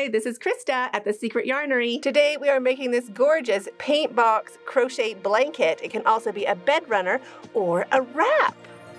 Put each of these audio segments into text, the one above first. Hi, this is Krista at the Secret Yarnery. Today we are making this gorgeous paint box crochet blanket. It can also be a bed runner or a wrap.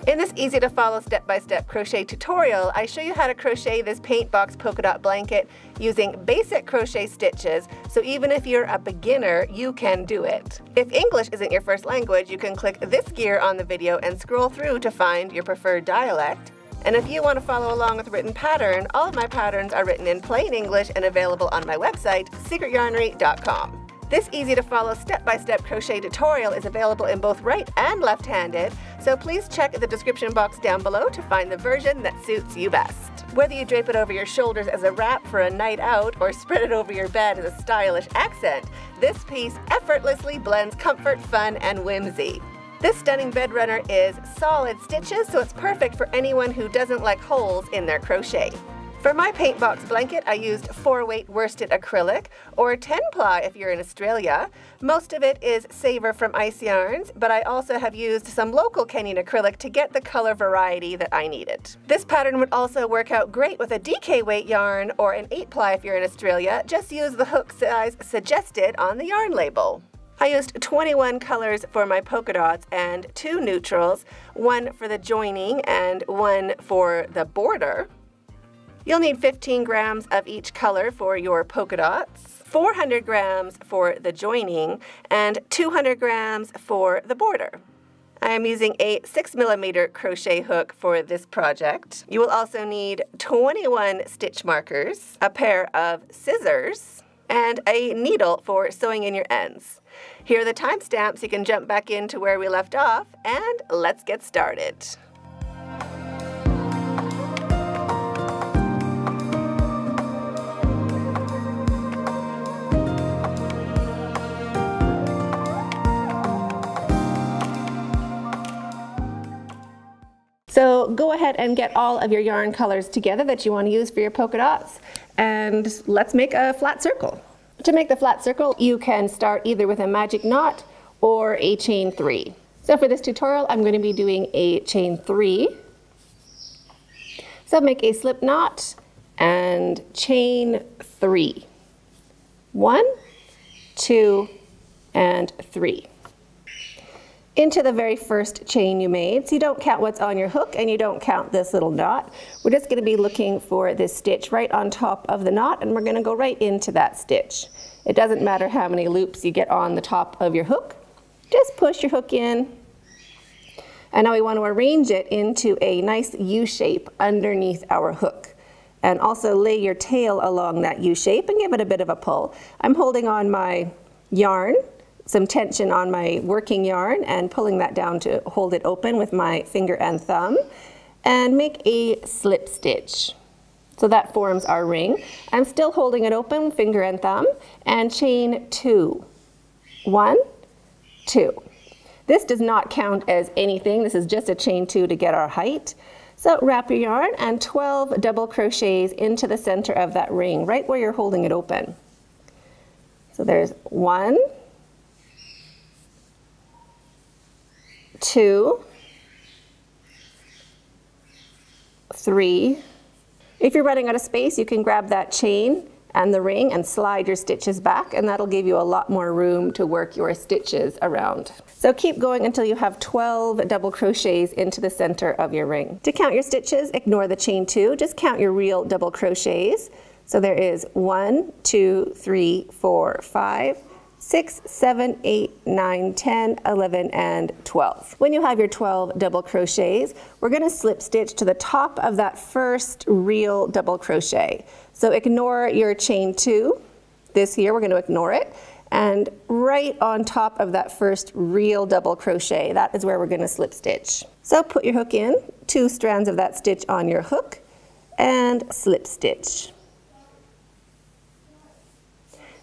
In this easy-to-follow step-by-step crochet tutorial, I show you how to crochet this paint box polka dot blanket using basic crochet stitches, so even if you're a beginner, you can do it. If English isn't your first language, you can click this gear on the video and scroll through to find your preferred dialect. And if you want to follow along with written pattern, all of my patterns are written in plain English and available on my website, SecretYarnery.com. This easy-to-follow step-by-step crochet tutorial is available in both right and left-handed, so please check the description box down below to find the version that suits you best. Whether you drape it over your shoulders as a wrap for a night out or spread it over your bed as a stylish accent, this piece effortlessly blends comfort, fun, and whimsy. This stunning bed runner is solid stitches, so it's perfect for anyone who doesn't like holes in their crochet. For my paint box blanket, I used 4-weight worsted acrylic, or 10-ply if you're in Australia. Most of it is Savor from Ice Yarns, but I also have used some local Kenyan acrylic to get the color variety that I needed. This pattern would also work out great with a DK weight yarn or an 8-ply if you're in Australia. Just use the hook size suggested on the yarn label. I used 21 colors for my polka dots and 2 neutrals, one for the joining and one for the border. You'll need 15 grams of each color for your polka dots, 400 grams for the joining, and 200 grams for the border. I am using a 6mm crochet hook for this project. You will also need 21 stitch markers, a pair of scissors, and a needle for sewing in your ends. Here are the timestamps. You can jump back into where we left off, and let's get started. So go ahead and get all of your yarn colors together that you want to use for your polka dots, and let's make a flat circle. To make the flat circle, you can start either with a magic knot or a chain 3. So for this tutorial, I'm going to be doing a chain 3. So make a slip knot and chain 3. 1, 2, and 3. Into the very first chain you made. So you don't count what's on your hook and you don't count this little knot. We're just going to be looking for this stitch right on top of the knot, and we're going to go right into that stitch. It doesn't matter how many loops you get on the top of your hook. Just push your hook in. And now we want to arrange it into a nice U shape underneath our hook. And also lay your tail along that U shape and give it a bit of a pull. I'm holding on my yarn, some tension on my working yarn, and pulling that down to hold it open with my finger and thumb, and make a slip stitch. So that forms our ring. I'm still holding it open, finger and thumb, and chain 2. 1, 2. This does not count as anything. This is just a chain 2 to get our height. So wrap your yarn and 12 double crochets into the center of that ring, right where you're holding it open. So there's 1, 2, 3. If you're running out of space, you can grab that chain and the ring and slide your stitches back, and that'll give you a lot more room to work your stitches around. So keep going until you have 12 double crochets into the center of your ring. To count your stitches, ignore the chain 2, just count your real double crochets. So there is 1, 2, 3, 4, 5. 6, 7, 8, 9, 10, 11, and 12. When you have your 12 double crochets, we're going to slip stitch to the top of that first real double crochet. So ignore your chain 2. This here, we're going to ignore it. And right on top of that first real double crochet, that is where we're going to slip stitch. So put your hook in, 2 strands of that stitch on your hook, and slip stitch.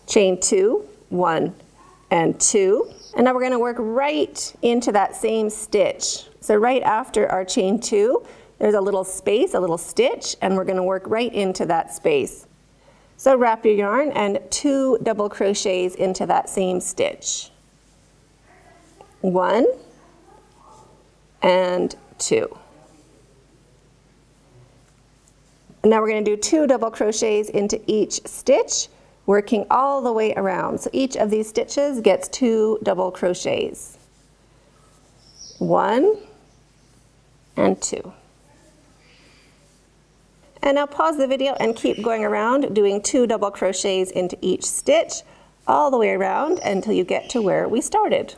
Chain 2. 1 and 2. And now we're going to work right into that same stitch. So right after our chain 2, there's a little space, a little stitch, and we're going to work right into that space. So wrap your yarn and 2 double crochets into that same stitch. 1 and 2. Now we're going to do 2 double crochets into each stitch, working all the way around. So each of these stitches gets 2 double crochets. 1 and 2. And now pause the video and keep going around, doing 2 double crochets into each stitch, all the way around until you get to where we started.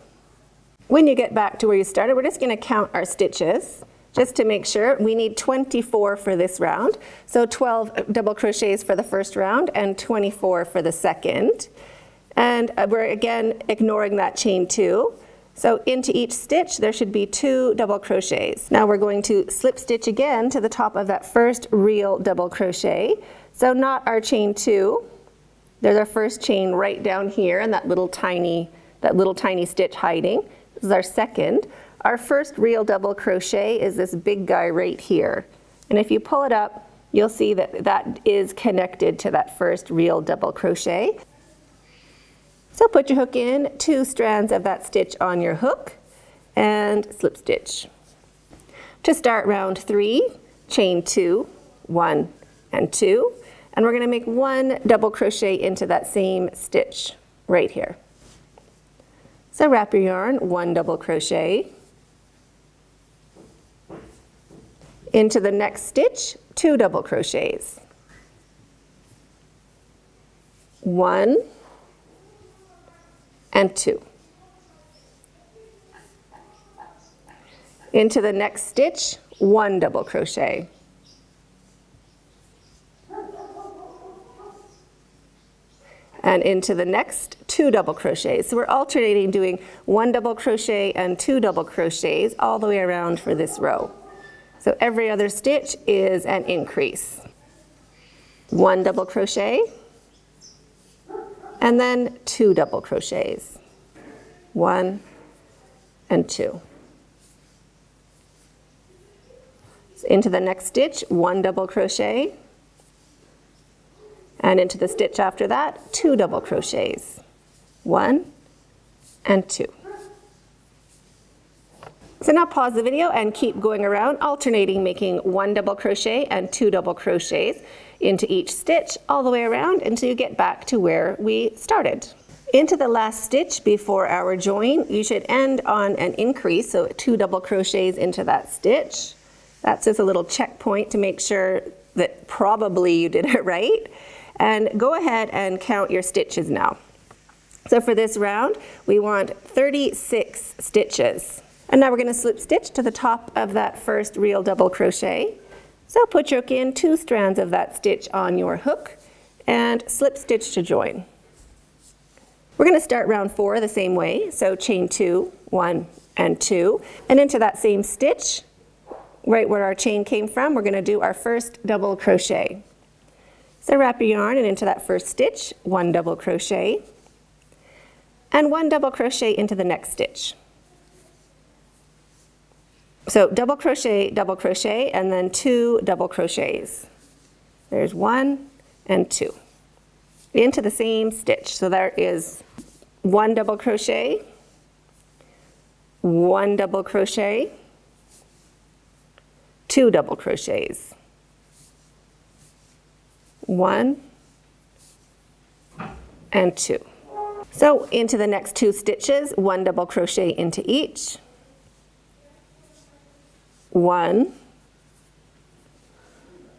When you get back to where you started, we're just going to count our stitches just to make sure. We need 24 for this round. So 12 double crochets for the first round and 24 for the second. And we're again ignoring that chain 2. So into each stitch there should be 2 double crochets. Now we're going to slip stitch again to the top of that first real double crochet. So not our chain 2. There's our first chain right down here and that little tiny stitch hiding. This is our second. Our first real double crochet is this big guy right here. And if you pull it up, you'll see that that is connected to that first real double crochet. So put your hook in, 2 strands of that stitch on your hook, and slip stitch. To start round 3, chain 2, 1 and 2, and we're going to make 1 double crochet into that same stitch right here. So wrap your yarn, 1 double crochet, into the next stitch, 2 double crochets, 1 and 2. Into the next stitch, 1 double crochet. And into the next, 2 double crochets. So we're alternating doing 1 double crochet and 2 double crochets all the way around for this row. So every other stitch is an increase. 1 double crochet, and then 2 double crochets. 1 and 2. So into the next stitch, 1 double crochet. And into the stitch after that, 2 double crochets, 1 and 2. So now pause the video and keep going around, alternating making 1 double crochet and 2 double crochets into each stitch all the way around until you get back to where we started. Into the last stitch before our join, you should end on an increase, so 2 double crochets into that stitch. That's just a little checkpoint to make sure that probably you did it right. And go ahead and count your stitches now. So for this round, we want 36 stitches. And now we're going to slip stitch to the top of that first real double crochet. So put your hook in, 2 strands of that stitch on your hook, and slip stitch to join. We're going to start round 4 the same way. So chain 2, 1 and 2, and into that same stitch, right where our chain came from, we're going to do our first double crochet. So wrap your yarn and into that first stitch, 1 double crochet, and 1 double crochet into the next stitch. So double crochet, and then 2 double crochets. There's 1 and 2. Into the same stitch. So there is 1 double crochet, 1 double crochet, 2 double crochets, 1 and 2. So into the next 2 stitches, 1 double crochet into each, 1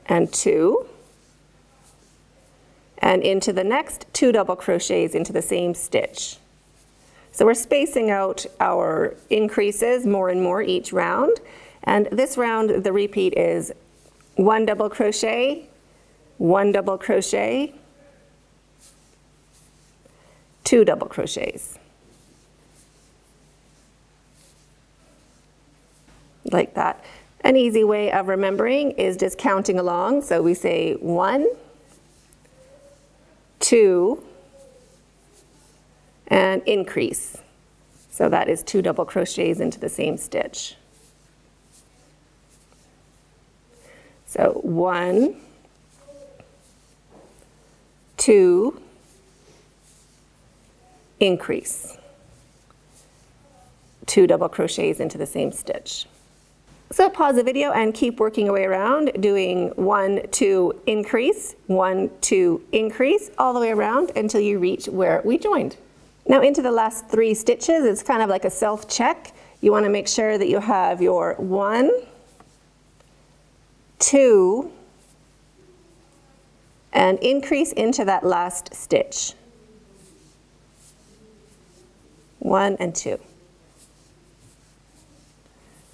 and 2, and into the next 2 double crochets into the same stitch. So we're spacing out our increases more and more each round. And this round, the repeat is 1 double crochet, 1 double crochet, 2 double crochets. Like that. An easy way of remembering is just counting along. So we say 1, 2, and increase. So that is 2 double crochets into the same stitch. So 1, 2, increase. 2 double crochets into the same stitch. So pause the video and keep working your way around, doing 1, 2, increase, 1, 2, increase, all the way around until you reach where we joined. Now into the last 3 stitches, it's kind of like a self-check. You want to make sure that you have your 1, 2, and increase into that last stitch. 1 and 2.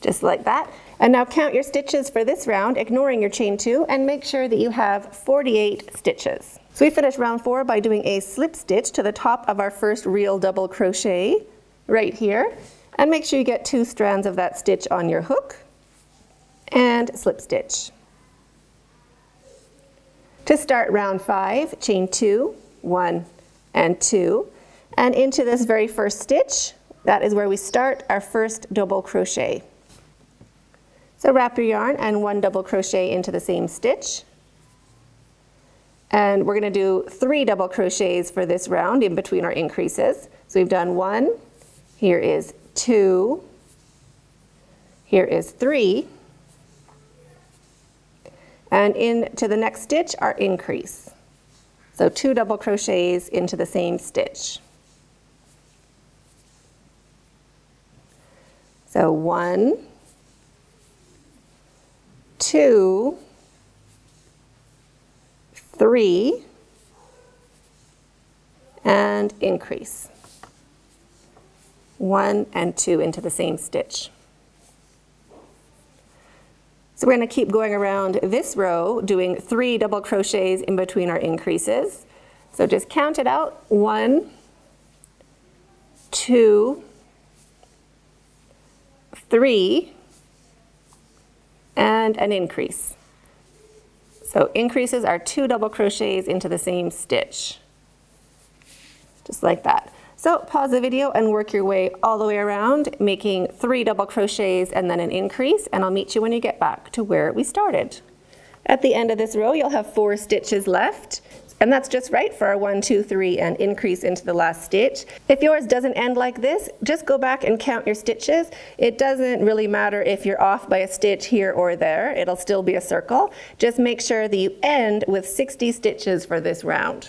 Just like that. And now count your stitches for this round, ignoring your chain 2, and make sure that you have 48 stitches. So we finished round 4 by doing a slip stitch to the top of our first real double crochet right here. And make sure you get 2 strands of that stitch on your hook and slip stitch. To start round 5, chain 2, 1 and 2, and into this very first stitch, that is where we start our first double crochet. So wrap your yarn and 1 double crochet into the same stitch. And we're going to do 3 double crochets for this round in between our increases. So we've done 1, here is 2, here is 3, and into the next stitch our increase. So 2 double crochets into the same stitch. So 1, 2, 3, and increase. 1 and 2 into the same stitch. So we're going to keep going around this row doing 3 double crochets in between our increases. So just count it out. 1, 2, 3, and an increase. So increases are 2 double crochets into the same stitch. Just like that. So pause the video and work your way all the way around, making 3 double crochets and then an increase, and I'll meet you when you get back to where we started. At the end of this row, you'll have 4 stitches left. And that's just right for our 1, 2, 3 and increase into the last stitch. If yours doesn't end like this, just go back and count your stitches. It doesn't really matter if you're off by a stitch here or there, it'll still be a circle. Just make sure that you end with 60 stitches for this round.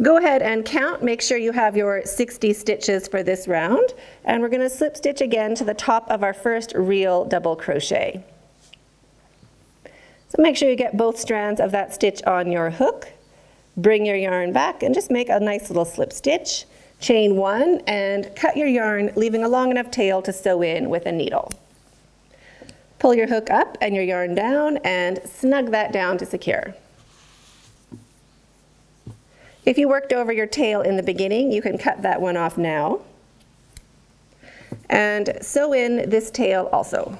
Go ahead and count, make sure you have your 60 stitches for this round, and we're going to slip stitch again to the top of our first real double crochet. So make sure you get both strands of that stitch on your hook. Bring your yarn back and just make a nice little slip stitch, chain 1, and cut your yarn, leaving a long enough tail to sew in with a needle. Pull your hook up and your yarn down and snug that down to secure. If you worked over your tail in the beginning, you can cut that one off now. And sew in this tail also.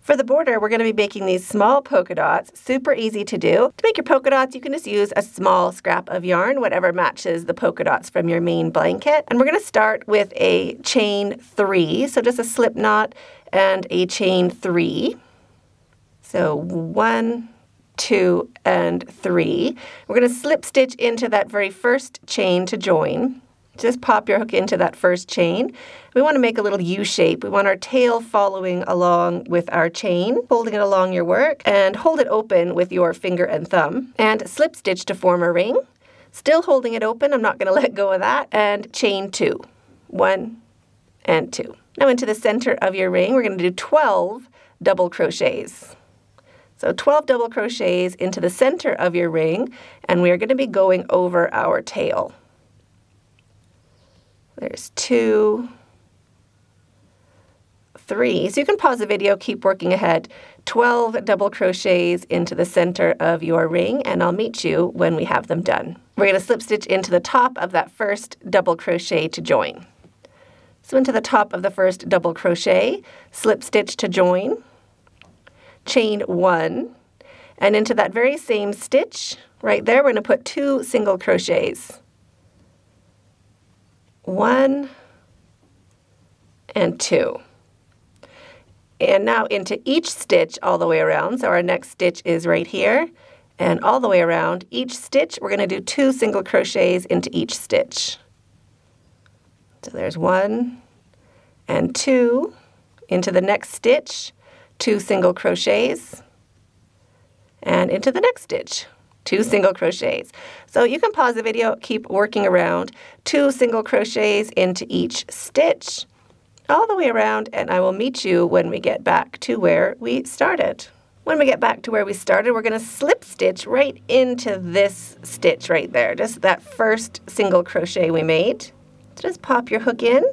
For the border, we're going to be making these small polka dots, super easy to do. To make your polka dots, you can just use a small scrap of yarn, whatever matches the polka dots from your main blanket. And we're going to start with a chain 3, so just a slip knot and a chain 3. So 1, 2, and 3. We're going to slip stitch into that very first chain to join. Just pop your hook into that first chain. We want to make a little U shape. We want our tail following along with our chain, holding it along your work, and hold it open with your finger and thumb. And slip stitch to form a ring. Still holding it open, I'm not going to let go of that, and chain 2. 1 and 2. Now into the center of your ring, we're going to do 12 double crochets. So 12 double crochets into the center of your ring, and we're going to be going over our tail. There's 2, 3. So you can pause the video, keep working ahead. 12 double crochets into the center of your ring, and I'll meet you when we have them done. We're going to slip stitch into the top of that first double crochet to join. So into the top of the first double crochet, slip stitch to join, chain 1, and into that very same stitch right there, we're going to put 2 single crochets. 1 and 2. And now into each stitch all the way around. So our next stitch is right here, and all the way around each stitch we're going to do 2 single crochets into each stitch. So there's 1 and 2 into the next stitch, 2 single crochets, and into the next stitch, 2 single crochets. So you can pause the video, keep working around, 2 single crochets into each stitch, all the way around, and I will meet you when we get back to where we started. When we get back to where we started, we're going to slip stitch right into this stitch right there, just that first single crochet we made. So just pop your hook in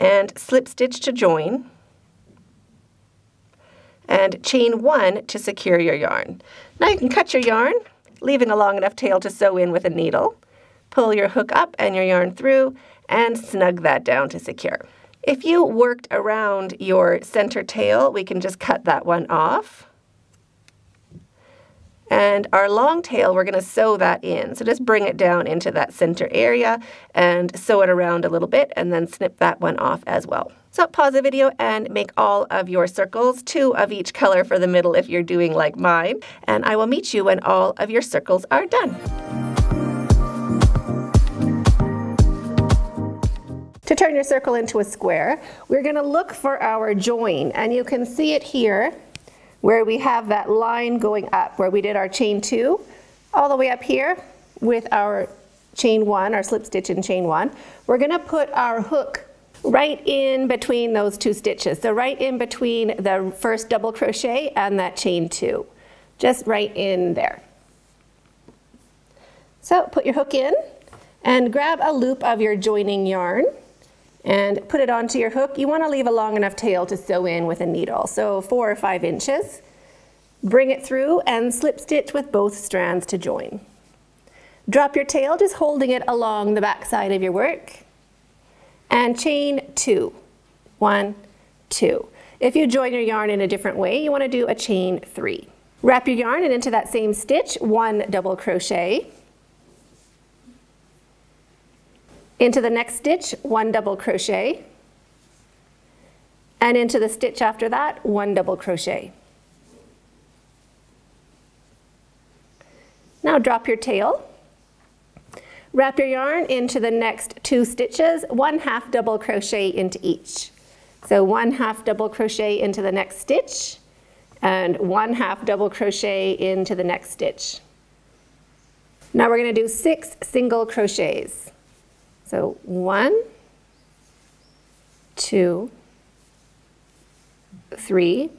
and slip stitch to join, and chain 1 to secure your yarn. Now you can cut your yarn, leaving a long enough tail to sew in with a needle. Pull your hook up and your yarn through, and snug that down to secure. If you worked around your center tail, we can just cut that one off. And our long tail, we're going to sew that in. So just bring it down into that center area and sew it around a little bit, and then snip that one off as well. So pause the video and make all of your circles, 2 of each color for the middle if you're doing like mine, and I will meet you when all of your circles are done. To turn your circle into a square, we're going to look for our join, and you can see it here, where we have that line going up, where we did our chain 2, all the way up here with our chain 1, our slip stitch in chain 1. We're going to put our hook right in between those 2 stitches, so right in between the first double crochet and that chain 2, just right in there. So put your hook in and grab a loop of your joining yarn and put it onto your hook. You want to leave a long enough tail to sew in with a needle, so 4 or 5 inches. Bring it through and slip stitch with both strands to join. Drop your tail, just holding it along the back side of your work, and chain 2. 1, 2. If you join your yarn in a different way, you want to do a chain 3. Wrap your yarn, and into that same stitch, 1 double crochet. Into the next stitch, 1 double crochet, and into the stitch after that, 1 double crochet. Now drop your tail, wrap your yarn into the next 2 stitches, 1/2 double crochet into each. So 1/2 double crochet into the next stitch, and 1/2 double crochet into the next stitch. Now we're going to do 6 single crochets. So 1, 2, 3,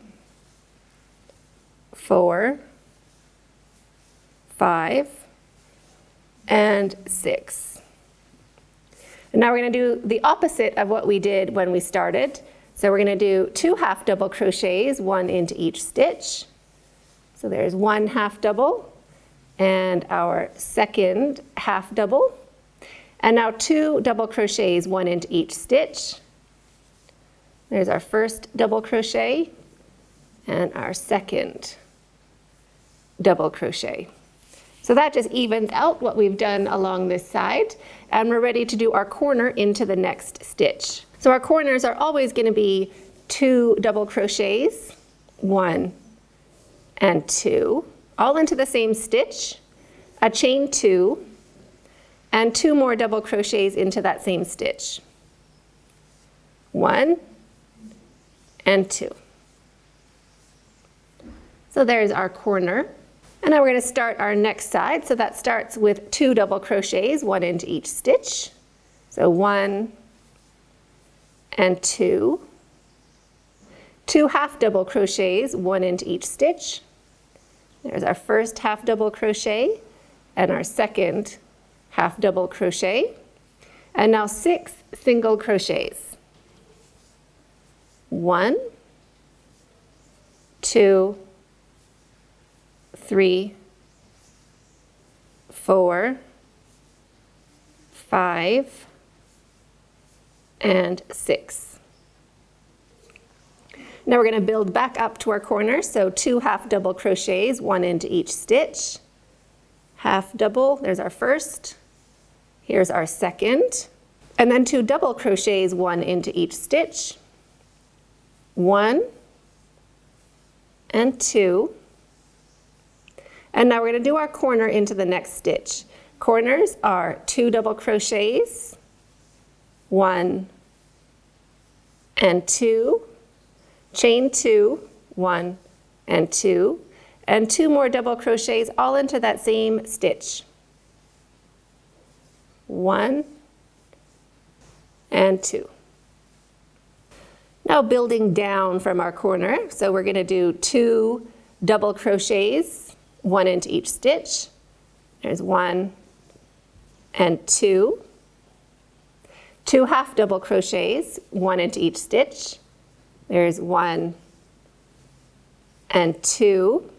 4, 5, and 6. And now we're going to do the opposite of what we did when we started. So we're going to do 2 half double crochets, 1 into each stitch. So there's 1 half double, and our second half double. And now 2 double crochets, 1 into each stitch. There's our first double crochet and our second double crochet. So that just evens out what we've done along this side, and we're ready to do our corner into the next stitch. So our corners are always going to be 2 double crochets, 1 and 2, all into the same stitch, a chain 2, and 2 more double crochets into that same stitch, 1 and 2. So there's our corner, and now we're going to start our next side. So that starts with 2 double crochets, 1 into each stitch, so 1 and 2, 2 half double crochets, 1 into each stitch. There's our first half double crochet and our second half double crochet, and now 6 single crochets, 1, 2, 3, 4, 5, and 6. Now we're going to build back up to our corner, so 2 half double crochets, 1 into each stitch, half double, there's our first, here's our second, and then 2 double crochets, 1 into each stitch, 1 and 2, and now we're going to do our corner into the next stitch. Corners are 2 double crochets, 1 and 2, chain 2, 1 and 2, and 2 more double crochets all into that same stitch. 1 and 2. Now building down from our corner, so we're going to do 2 double crochets, 1 into each stitch. There's 1 and 2. 2 half double crochets, 1 into each stitch. There's 1 and 2.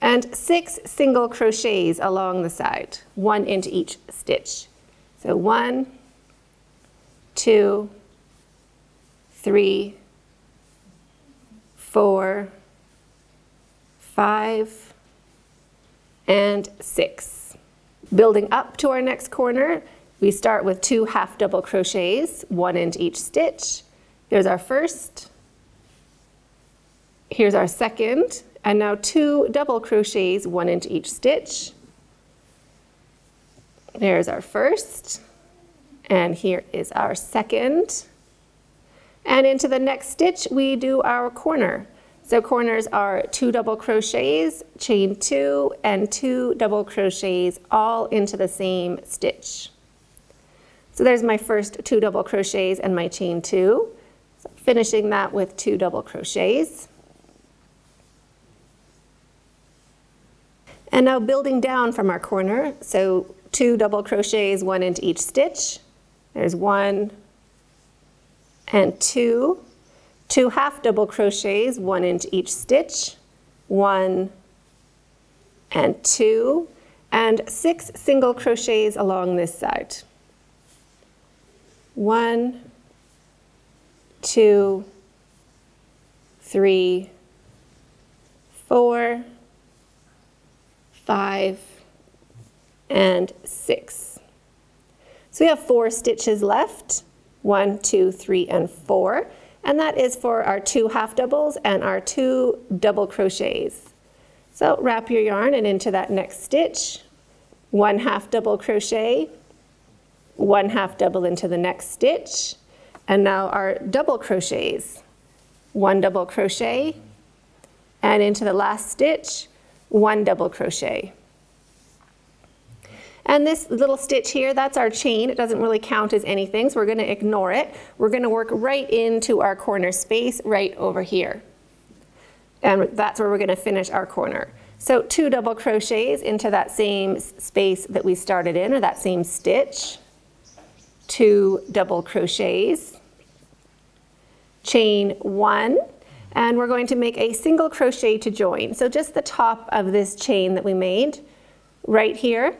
And 6 single crochets along the side, 1 into each stitch. So 1, 2, 3, 4, 5, and 6. Building up to our next corner, we start with 2 half double crochets, 1 into each stitch. There's our first, here's our second, and now 2 double crochets, 1 into each stitch. There's our first, and here is our second. And into the next stitch, we do our corner. So corners are 2 double crochets, chain 2, and 2 double crochets all into the same stitch. So there's my first 2 double crochets and my chain 2. So finishing that with 2 double crochets. And now building down from our corner, so 2 double crochets, 1 into each stitch. There's 1 and 2. 2 half double crochets, 1 into each stitch, 1 and 2, and 6 single crochets along this side. 1, 2, 3, 4, 5, and 6. So we have 4 stitches left, 1, 2, 3, and 4. And that is for our 2 half doubles and our 2 double crochets. So wrap your yarn and into that next stitch, 1 half double crochet, 1 half double into the next stitch, and now our double crochets, 1 double crochet, and into the last stitch, 1 double crochet. And this little stitch here, that's our chain. It doesn't really count as anything, so we're going to ignore it. We're going to work right into our corner space right over here. And that's where we're going to finish our corner. So 2 double crochets into that same space that we started in, or that same stitch. 2 double crochets. Chain 1. And we're going to make a single crochet to join. So just the top of this chain that we made right here.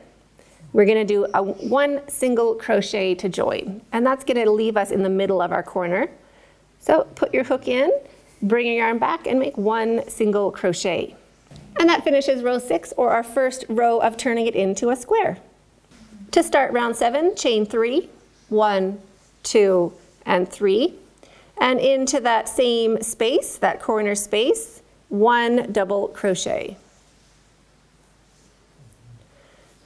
We're going to do a 1 single crochet to join, and that's going to leave us in the middle of our corner. So put your hook in, bring your yarn back, and make 1 single crochet. And that finishes row 6, or our first row of turning it into a square. To start round 7, chain 3, 1, 2, and 3, and into that same space, that corner space, 1 double crochet.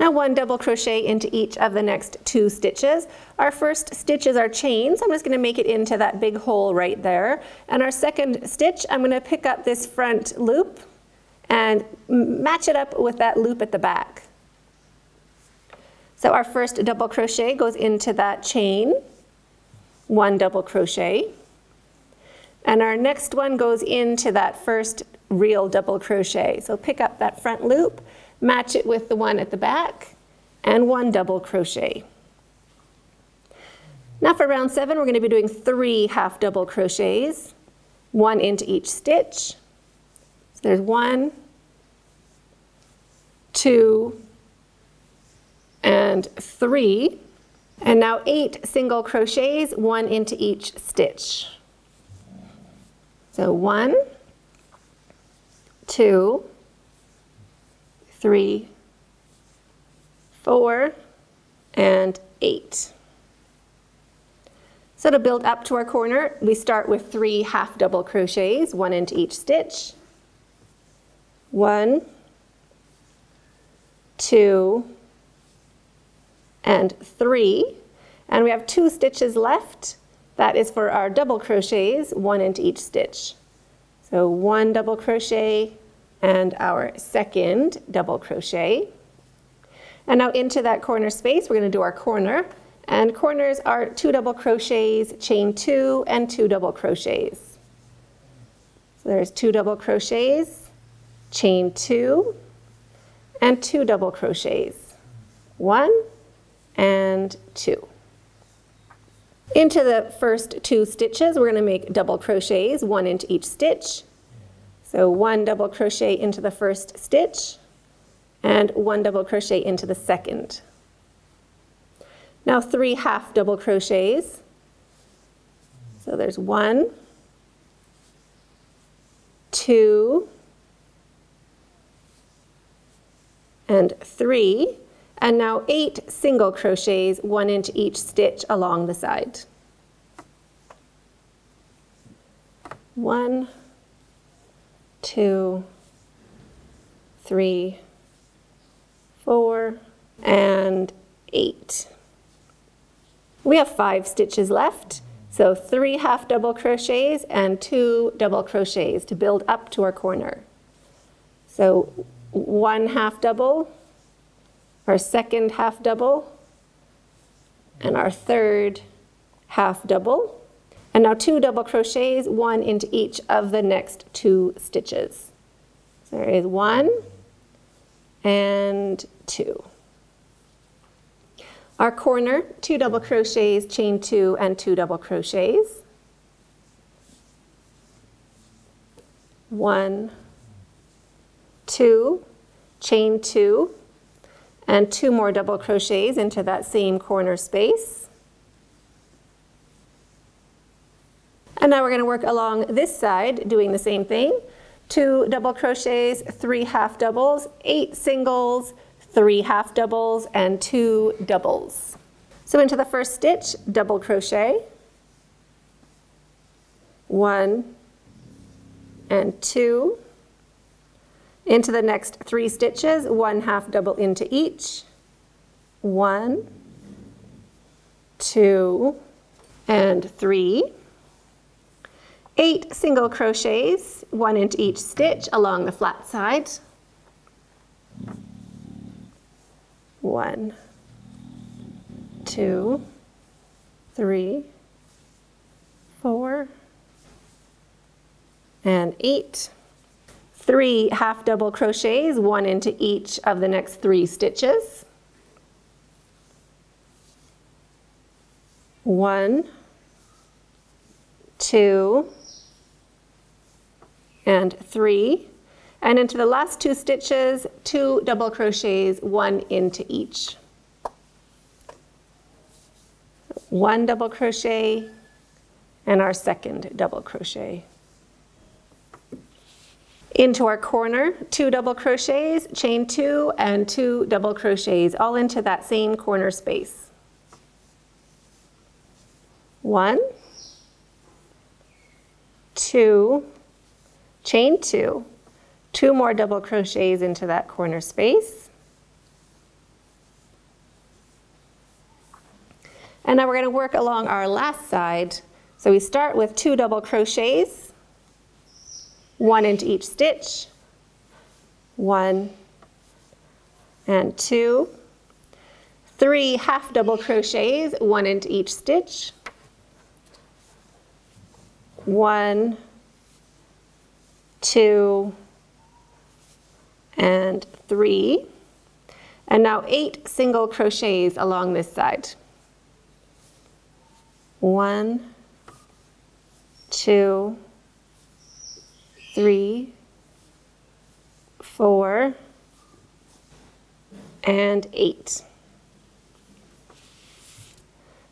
Now 1 double crochet into each of the next 2 stitches. Our first stitch is our chain, so I'm just going to make it into that big hole right there. And our second stitch, I'm going to pick up this front loop and match it up with that loop at the back. So our first double crochet goes into that chain, 1 double crochet. And our next one goes into that first real double crochet. So pick up that front loop, match it with the one at the back, and 1 double crochet. Now for round 7, we're going to be doing 3 half double crochets, 1 into each stitch. So there's 1, 2, and 3, and now 8 single crochets, 1 into each stitch. So 1, 2, 3, 4, and 8. So to build up to our corner, we start with 3 half double crochets, 1 into each stitch. 1, 2, and 3. And we have 2 stitches left, That is for our double crochets, one into each stitch. So one double crochet and our second double crochet. And now into that corner space, we're going to do our corner. And corners are 2 double crochets, chain 2, and 2 double crochets. So there's 2 double crochets, chain 2, and 2 double crochets. 1 and 2. Into the first 2 stitches, we're going to make double crochets, 1 into each stitch. So 1 double crochet into the first stitch, and 1 double crochet into the second. Now 3 half double crochets. So there's 1, 2, and 3. And now 8 single crochets, 1 into each stitch along the side. 1, 2, 3, 4, and 8. We have 5 stitches left, so 3 half double crochets and 2 double crochets to build up to our corner. So 1 half double, our second half double, and our third half double. And now 2 double crochets, 1 into each of the next 2 stitches. So there is 1 and 2. Our corner, 2 double crochets, chain 2, and 2 double crochets. 1, 2, chain 2, and 2 more double crochets into that same corner space. And now we're going to work along this side, doing the same thing. 2 double crochets, 3 half doubles, 8 singles, 3 half doubles, and 2 doubles. So into the first stitch, double crochet, 1 and 2. Into the next 3 stitches, 1 half double into each, 1, 2, and 3. 8 single crochets, 1 into each stitch along the flat side. 1, 2, 3, 4, and 8. 3 half double crochets, 1 into each of the next 3 stitches. 1, 2, and 3. And into the last 2 stitches, 2 double crochets, 1 into each. 1 double crochet, and our second double crochet. Into our corner, 2 double crochets, chain 2, and 2 double crochets, all into that same corner space. 1, 2, chain 2. 2 more double crochets into that corner space. And now we're going to work along our last side. So we start with 2 double crochets, 1 into each stitch, 1 and 2. 3 half double crochets, 1 into each stitch, 1, 2, and 3. And now 8 single crochets along this side. 1, 2, 3, 4, and 8.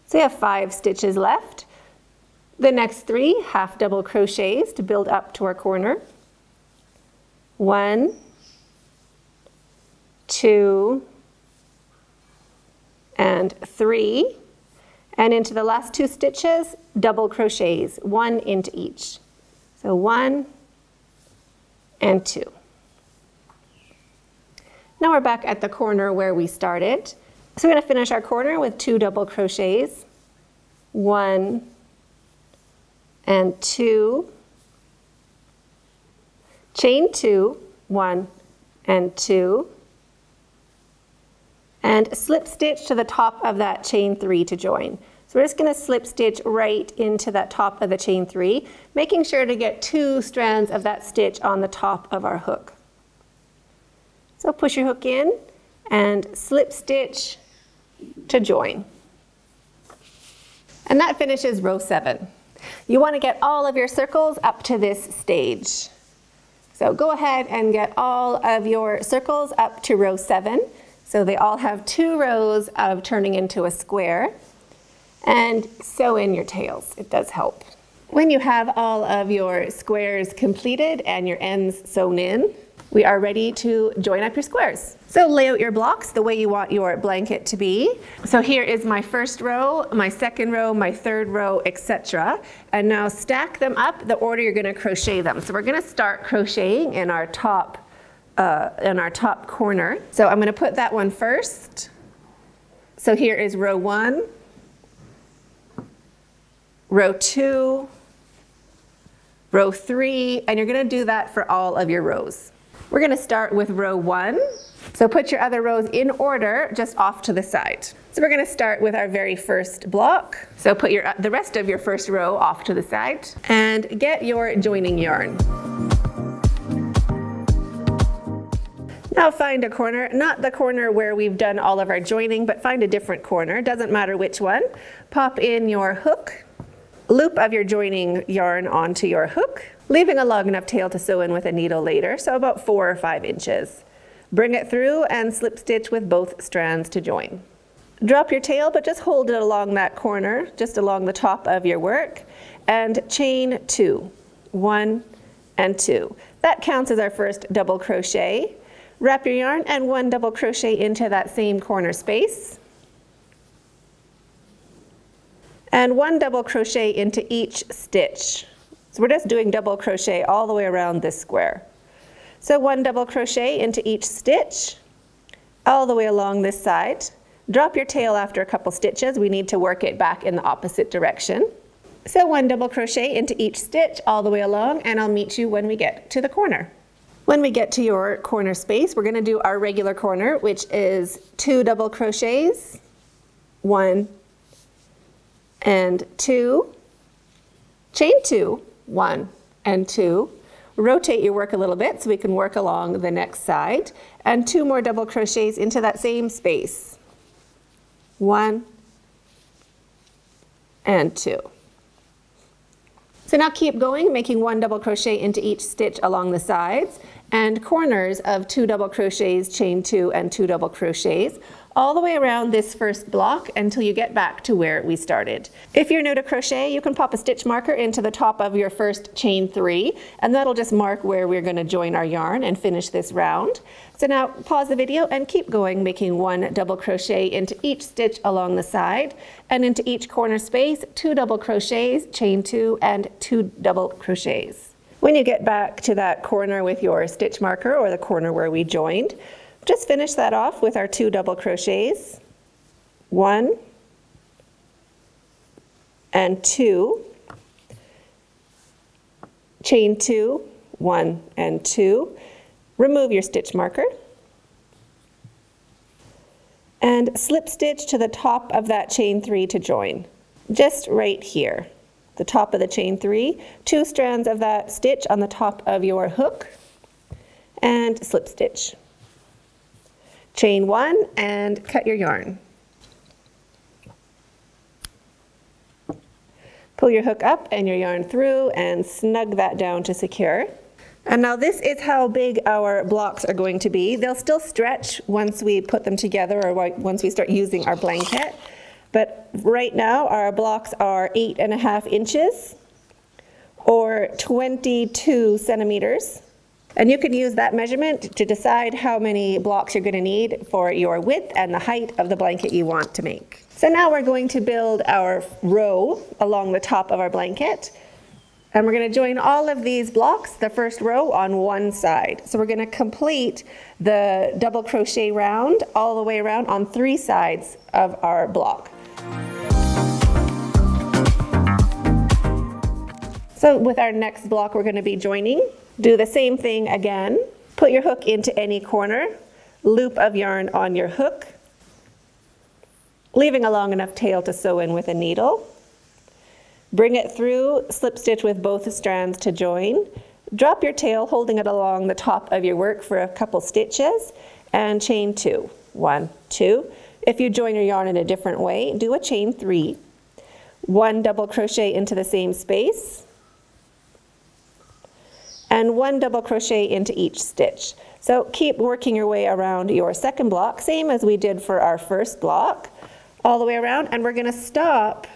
So you have 5 stitches left. The next 3 half double crochets to build up to our corner. 1, 2, and 3. And into the last 2 stitches, double crochets, 1 into each. So 1 and 2. Now we're back at the corner where we started. So we're going to finish our corner with 2 double crochets, 1 and 2, chain 2, 1 and 2, and slip stitch to the top of that chain 3 to join. So we're just going to slip stitch right into that top of the chain 3, making sure to get 2 strands of that stitch on the top of our hook. So push your hook in and slip stitch to join. And that finishes row 7. You want to get all of your circles up to this stage. So go ahead and get all of your circles up to row 7. So they all have 2 rows of turning into a square, and sew in your tails. It does help. When you have all of your squares completed and your ends sewn in, we are ready to join up your squares. So lay out your blocks the way you want your blanket to be. So here is my first row, my second row, my third row, etc. And now stack them up the order you're going to crochet them. So we're going to start crocheting in our top corner. So I'm going to put that one first. So here is row 1, row 2, row 3, and you're going to do that for all of your rows. We're going to start with row 1. So put your other rows in order, just off to the side. So we're going to start with our very first block. So put the rest of your first row off to the side and get your joining yarn. Now find a corner, not the corner where we've done all of our joining, but find a different corner, doesn't matter which one. Pop in your hook, loop of your joining yarn onto your hook, leaving a long enough tail to sew in with a needle later, so about 4 or 5 inches. Bring it through and slip stitch with both strands to join. Drop your tail, but just hold it along that corner, just along the top of your work, and chain 2, 1 and 2. That counts as our first double crochet. Wrap your yarn and 1 double crochet into that same corner space, and 1 double crochet into each stitch. So we're just doing double crochet all the way around this square. So 1 double crochet into each stitch all the way along this side. Drop your tail after a couple stitches. We need to work it back in the opposite direction. So 1 double crochet into each stitch all the way along, and I'll meet you when we get to the corner. When we get to your corner space, we're going to do our regular corner, which is 2 double crochets, 1 and 2, chain 2, 1 and 2, rotate your work a little bit so we can work along the next side, and 2 more double crochets into that same space, 1 and 2. So now keep going, making 1 double crochet into each stitch along the sides and corners of 2 double crochets, chain 2 and 2 double crochets all the way around this first block until you get back to where we started. If you're new to crochet, you can pop a stitch marker into the top of your first chain 3, and that'll just mark where we're going to join our yarn and finish this round. So now pause the video and keep going, making 1 double crochet into each stitch along the side and into each corner space, 2 double crochets, chain 2 and 2 double crochets. When you get back to that corner with your stitch marker, or the corner where we joined, just finish that off with our 2 double crochets, 1 and 2, chain 2, 1 and 2, remove your stitch marker, and slip stitch to the top of that chain 3 to join, just right here, the top of the chain 3, 2 strands of that stitch on the top of your hook, and slip stitch. Chain 1 and cut your yarn. Pull your hook up and your yarn through and snug that down to secure. And now this is how big our blocks are going to be. They'll still stretch once we put them together, or once we start using our blanket. But right now our blocks are 8.5 inches or 22 centimeters. And you can use that measurement to decide how many blocks you're going to need for your width and the height of the blanket you want to make. So now we're going to build our row along the top of our blanket, and we're going to join all of these blocks, the first row, on one side. So we're going to complete the double crochet round all the way around on 3 sides of our block. So with our next block, we're going to be joining. Do the same thing again. Put your hook into any corner, loop of yarn on your hook, leaving a long enough tail to sew in with a needle. Bring it through, slip stitch with both strands to join. Drop your tail, holding it along the top of your work for a couple stitches, and chain two. One, two. If you join your yarn in a different way, do a chain three. One double crochet into the same space, and one double crochet into each stitch. So keep working your way around your second block, same as we did for our first block, all the way around, and we're gonna stop,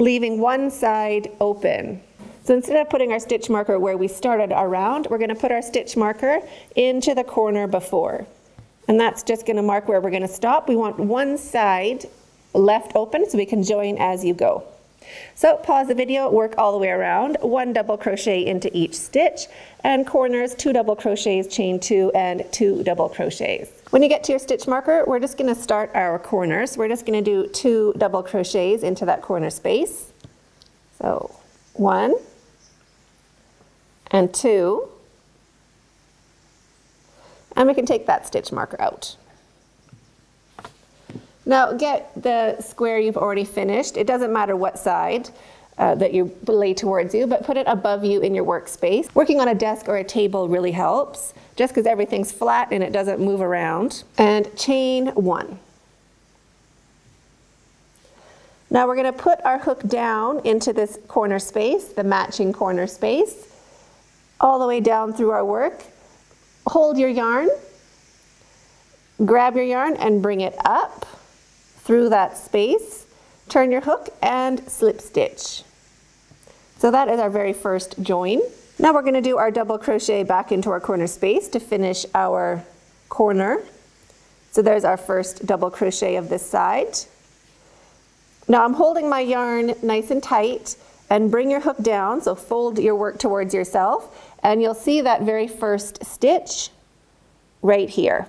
leaving one side open. So instead of putting our stitch marker where we started our round, we're gonna put our stitch marker into the corner before. And that's just gonna mark where we're gonna stop. We want one side left open so we can join as you go. So pause the video, work all the way around, one double crochet into each stitch, and corners, two double crochets, chain two, and two double crochets. When you get to your stitch marker, we're just going to start our corners. We're just going to do two double crochets into that corner space. So one, and two, and we can take that stitch marker out. Now get the square you've already finished. It doesn't matter what side that you lay towards you, but put it above you in your workspace. Working on a desk or a table really helps, just because everything's flat and it doesn't move around. And chain one. Now we're gonna put our hook down into this corner space, the matching corner space, all the way down through our work. Hold your yarn, grab your yarn and bring it up through that space, turn your hook and slip stitch. So that is our very first join. Now we're going to do our double crochet back into our corner space to finish our corner. So there's our first double crochet of this side. Now I'm holding my yarn nice and tight and bring your hook down, so fold your work towards yourself, and you'll see that very first stitch right here.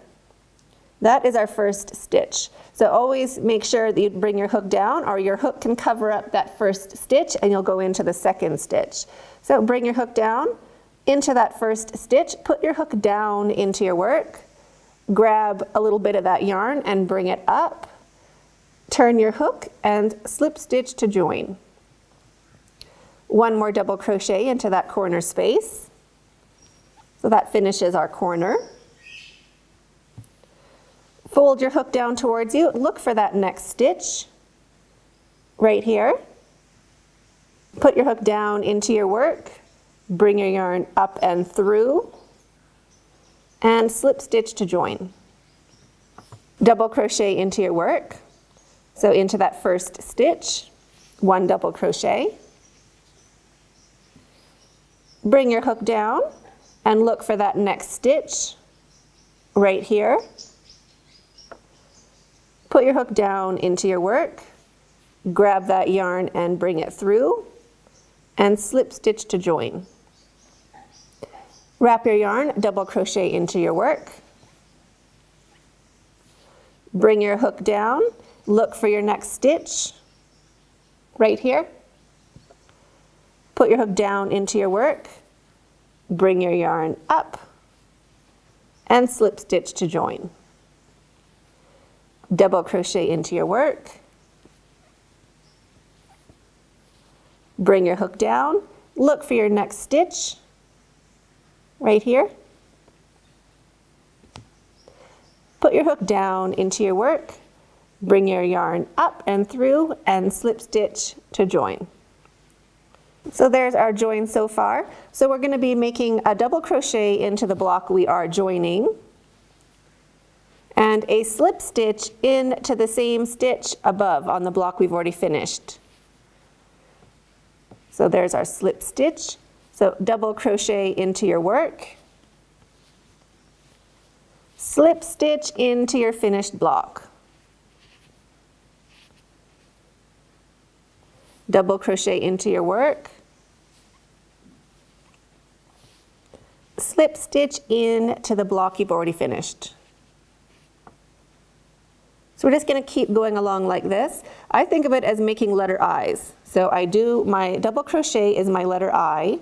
That is our first stitch. So always make sure that you bring your hook down, or your hook can cover up that first stitch and you'll go into the second stitch. So bring your hook down into that first stitch, put your hook down into your work, grab a little bit of that yarn and bring it up, turn your hook and slip stitch to join. One more double crochet into that corner space. So that finishes our corner. Fold your hook down towards you, look for that next stitch right here. Put your hook down into your work, bring your yarn up and through, and slip stitch to join. Double crochet into your work, so into that first stitch, one double crochet. Bring your hook down and look for that next stitch right here. Put your hook down into your work, grab that yarn and bring it through, and slip stitch to join. Wrap your yarn, double crochet into your work, bring your hook down, look for your next stitch right here, put your hook down into your work, bring your yarn up, and slip stitch to join. Double crochet into your work, bring your hook down, look for your next stitch right here, put your hook down into your work, bring your yarn up and through and slip stitch to join. So there's our join so far. So we're going to be making a double crochet into the block we are joining, and a slip stitch into the same stitch above on the block we've already finished. So there's our slip stitch. So double crochet into your work, slip stitch into your finished block, double crochet into your work, slip stitch into the block you've already finished. So we're just going to keep going along like this. I think of it as making letter I's. So I do my double crochet is my letter I.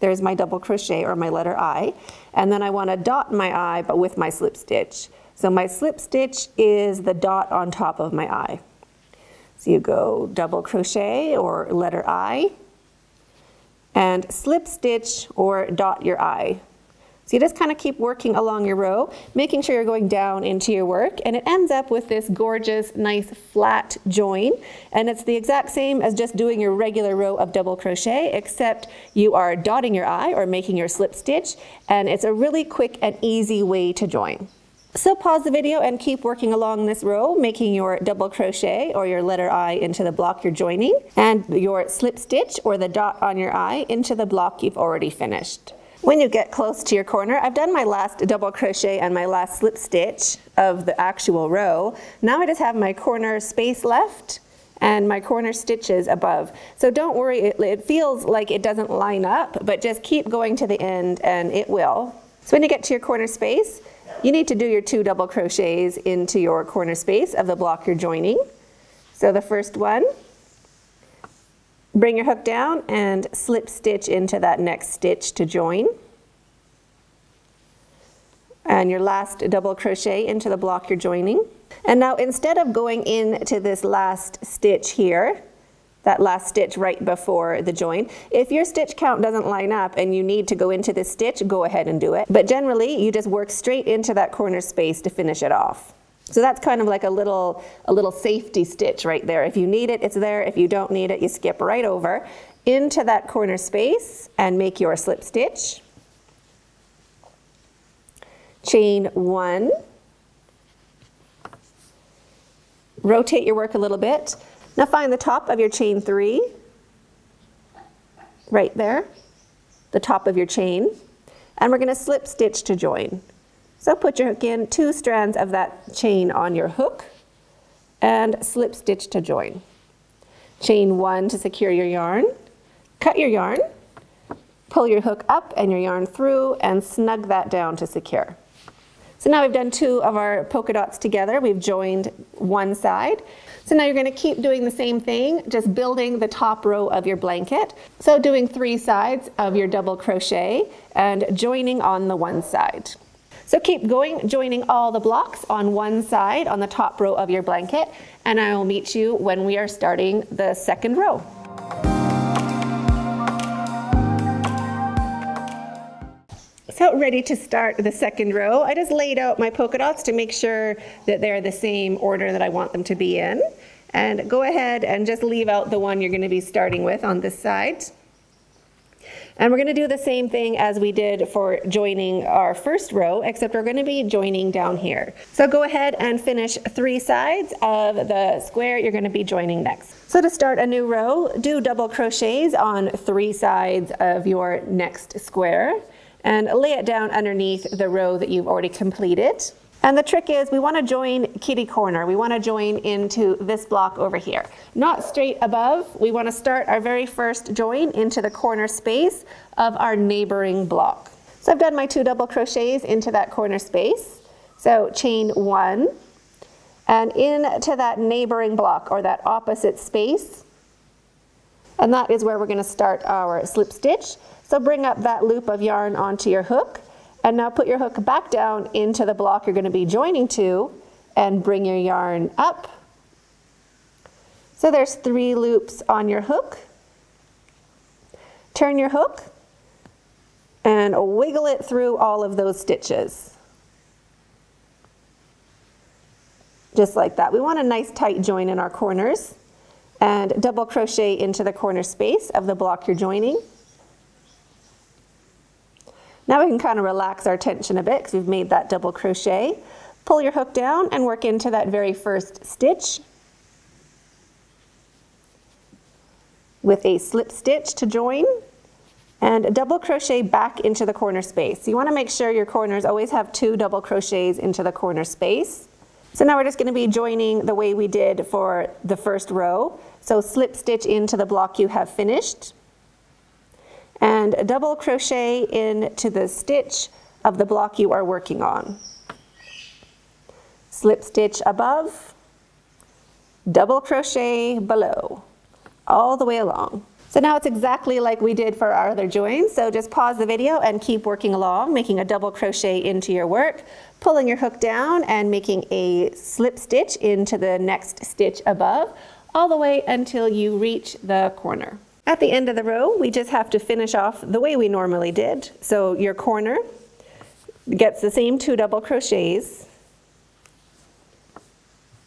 There's my double crochet or my letter I. And then I want to dot my I but with my slip stitch. So my slip stitch is the dot on top of my I. So you go double crochet or letter I and slip stitch or dot your I. So you just kind of keep working along your row, making sure you're going down into your work, and it ends up with this gorgeous, nice flat join. And it's the exact same as just doing your regular row of double crochet, except you are dotting your I or making your slip stitch, and it's a really quick and easy way to join. So pause the video and keep working along this row, making your double crochet or your letter I into the block you're joining, and your slip stitch or the dot on your I into the block you've already finished. When you get close to your corner, I've done my last double crochet and my last slip stitch of the actual row. Now I just have my corner space left and my corner stitches above. So don't worry, it feels like it doesn't line up, but just keep going to the end and it will. So when you get to your corner space, you need to do your 2 double crochets into your corner space of the block you're joining. So the first one, bring your hook down and slip stitch into that next stitch to join. And your last double crochet into the block you're joining. And now instead of going into this last stitch here, that last stitch right before the join, if your stitch count doesn't line up and you need to go into this stitch, go ahead and do it. But generally, you just work straight into that corner space to finish it off. So that's kind of like a little safety stitch right there. If you need it, it's there. If you don't need it, you skip right over into that corner space and make your slip stitch. Chain 1. Rotate your work a little bit. Now find the top of your chain 3, right there, the top of your chain, and we're going to slip stitch to join. So put your hook in, 2 strands of that chain on your hook, and slip stitch to join. Chain 1 to secure your yarn, cut your yarn, pull your hook up and your yarn through, and snug that down to secure. So now we've done 2 of our polka dots together. We've joined one side. So now you're going to keep doing the same thing, just building the top row of your blanket. So doing 3 sides of your double crochet and joining on the one side. So keep going, joining all the blocks on one side on the top row of your blanket, and I will meet you when we are starting the second row. So ready to start the second row. I just laid out my polka dots to make sure that they're the same order that I want them to be in. And go ahead and just leave out the one you're going to be starting with on this side. And we're going to do the same thing as we did for joining our first row, except we're going to be joining down here. So go ahead and finish 3 sides of the square you're going to be joining next. So to start a new row, do double crochets on 3 sides of your next square, and lay it down underneath the row that you've already completed. And the trick is we want to join kitty corner. We want to join into this block over here. Not straight above. We want to start our very first join into the corner space of our neighboring block. So I've done my 2 double crochets into that corner space. So chain 1 and into that neighboring block or that opposite space. And that is where we're going to start our slip stitch. So bring up that loop of yarn onto your hook, and now put your hook back down into the block you're going to be joining to, and bring your yarn up. So there's 3 loops on your hook. Turn your hook and wiggle it through all of those stitches. Just like that. We want a nice tight join in our corners. And double crochet into the corner space of the block you're joining. Now we can kind of relax our tension a bit because we've made that double crochet. Pull your hook down and work into that very first stitch with a slip stitch to join, and double crochet back into the corner space. So you want to make sure your corners always have 2 double crochets into the corner space. So now we're just going to be joining the way we did for the first row. So slip stitch into the block you have finished and double crochet into the stitch of the block you are working on. Slip stitch above double crochet below all the way along. So now it's exactly like we did for our other joins. So just pause the video and keep working along, making a double crochet into your work, pulling your hook down and making a slip stitch into the next stitch above, all the way until you reach the corner. At the end of the row, we just have to finish off the way we normally did. So your corner gets the same two double crochets,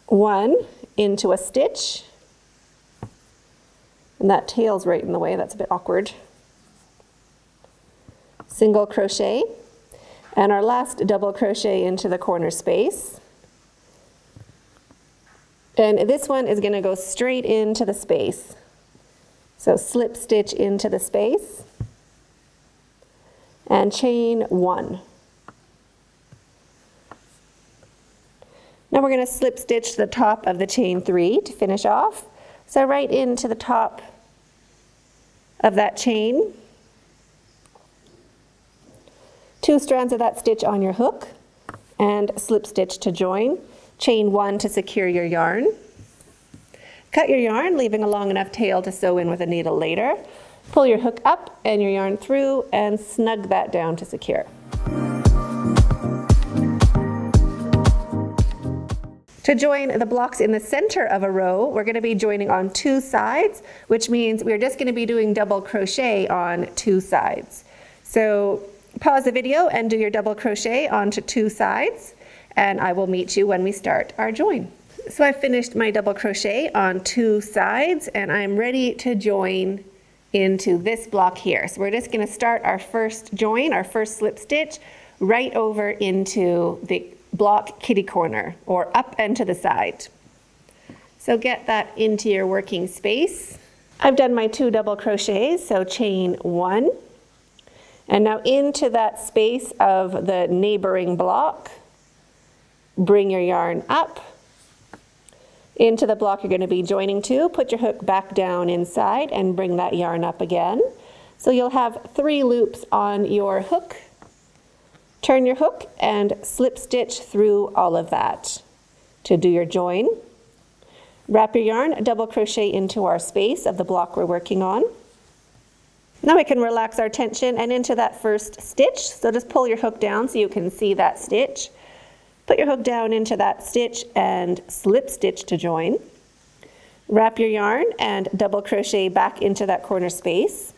one into a stitch, and that tail's right in the way, that's a bit awkward. Single crochet, and our last double crochet into the corner space. And this one is going to go straight into the space. So slip stitch into the space, and chain one. Now we're going to slip stitch the top of the chain three to finish off. So right into the top of that chain, two strands of that stitch on your hook, and slip stitch to join, chain one to secure your yarn, cut your yarn, leaving a long enough tail to sew in with a needle later, pull your hook up and your yarn through, and snug that down to secure. To join the blocks in the center of a row, we're going to be joining on two sides, which means we're just going to be doing double crochet on two sides. So pause the video and do your double crochet onto two sides, and I will meet you when we start our join. So I finished my double crochet on two sides, and I'm ready to join into this block here. So we're just going to start our first join, our first slip stitch, right over into the block kitty corner, or up and to the side. So get that into your working space. I've done my two double crochets, so chain one, and now into that space of the neighboring block, bring your yarn up into the block you're going to be joining to, put your hook back down inside and bring that yarn up again. So you'll have three loops on your hook. Turn your hook and slip stitch through all of that to do your join. Wrap your yarn, double crochet into our space of the block we're working on. Now we can relax our tension and into that first stitch. So just pull your hook down so you can see that stitch. Put your hook down into that stitch and slip stitch to join. Wrap your yarn and double crochet back into that corner space.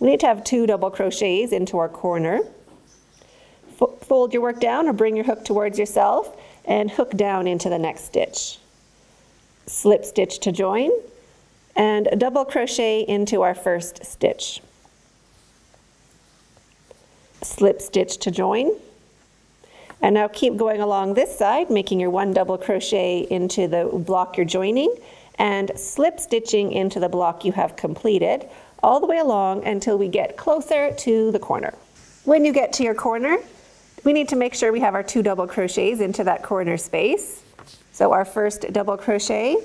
We need to have two double crochets into our corner. Fold your work down or bring your hook towards yourself and hook down into the next stitch. Slip stitch to join and double crochet into our first stitch. Slip stitch to join. And now keep going along this side, making your one double crochet into the block you're joining and slip stitching into the block you have completed all the way along until we get closer to the corner. When you get to your corner, we need to make sure we have our two double crochets into that corner space. So our first double crochet,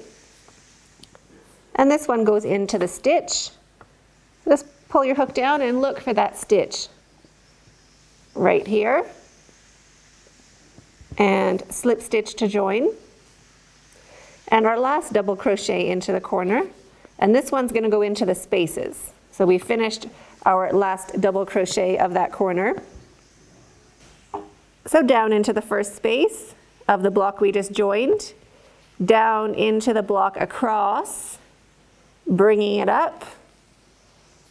and this one goes into the stitch. Just pull your hook down and look for that stitch right here, and slip stitch to join. And our last double crochet into the corner, and this one's going to go into the spaces. So we finished our last double crochet of that corner. So down into the first space of the block we just joined, down into the block across, bringing it up,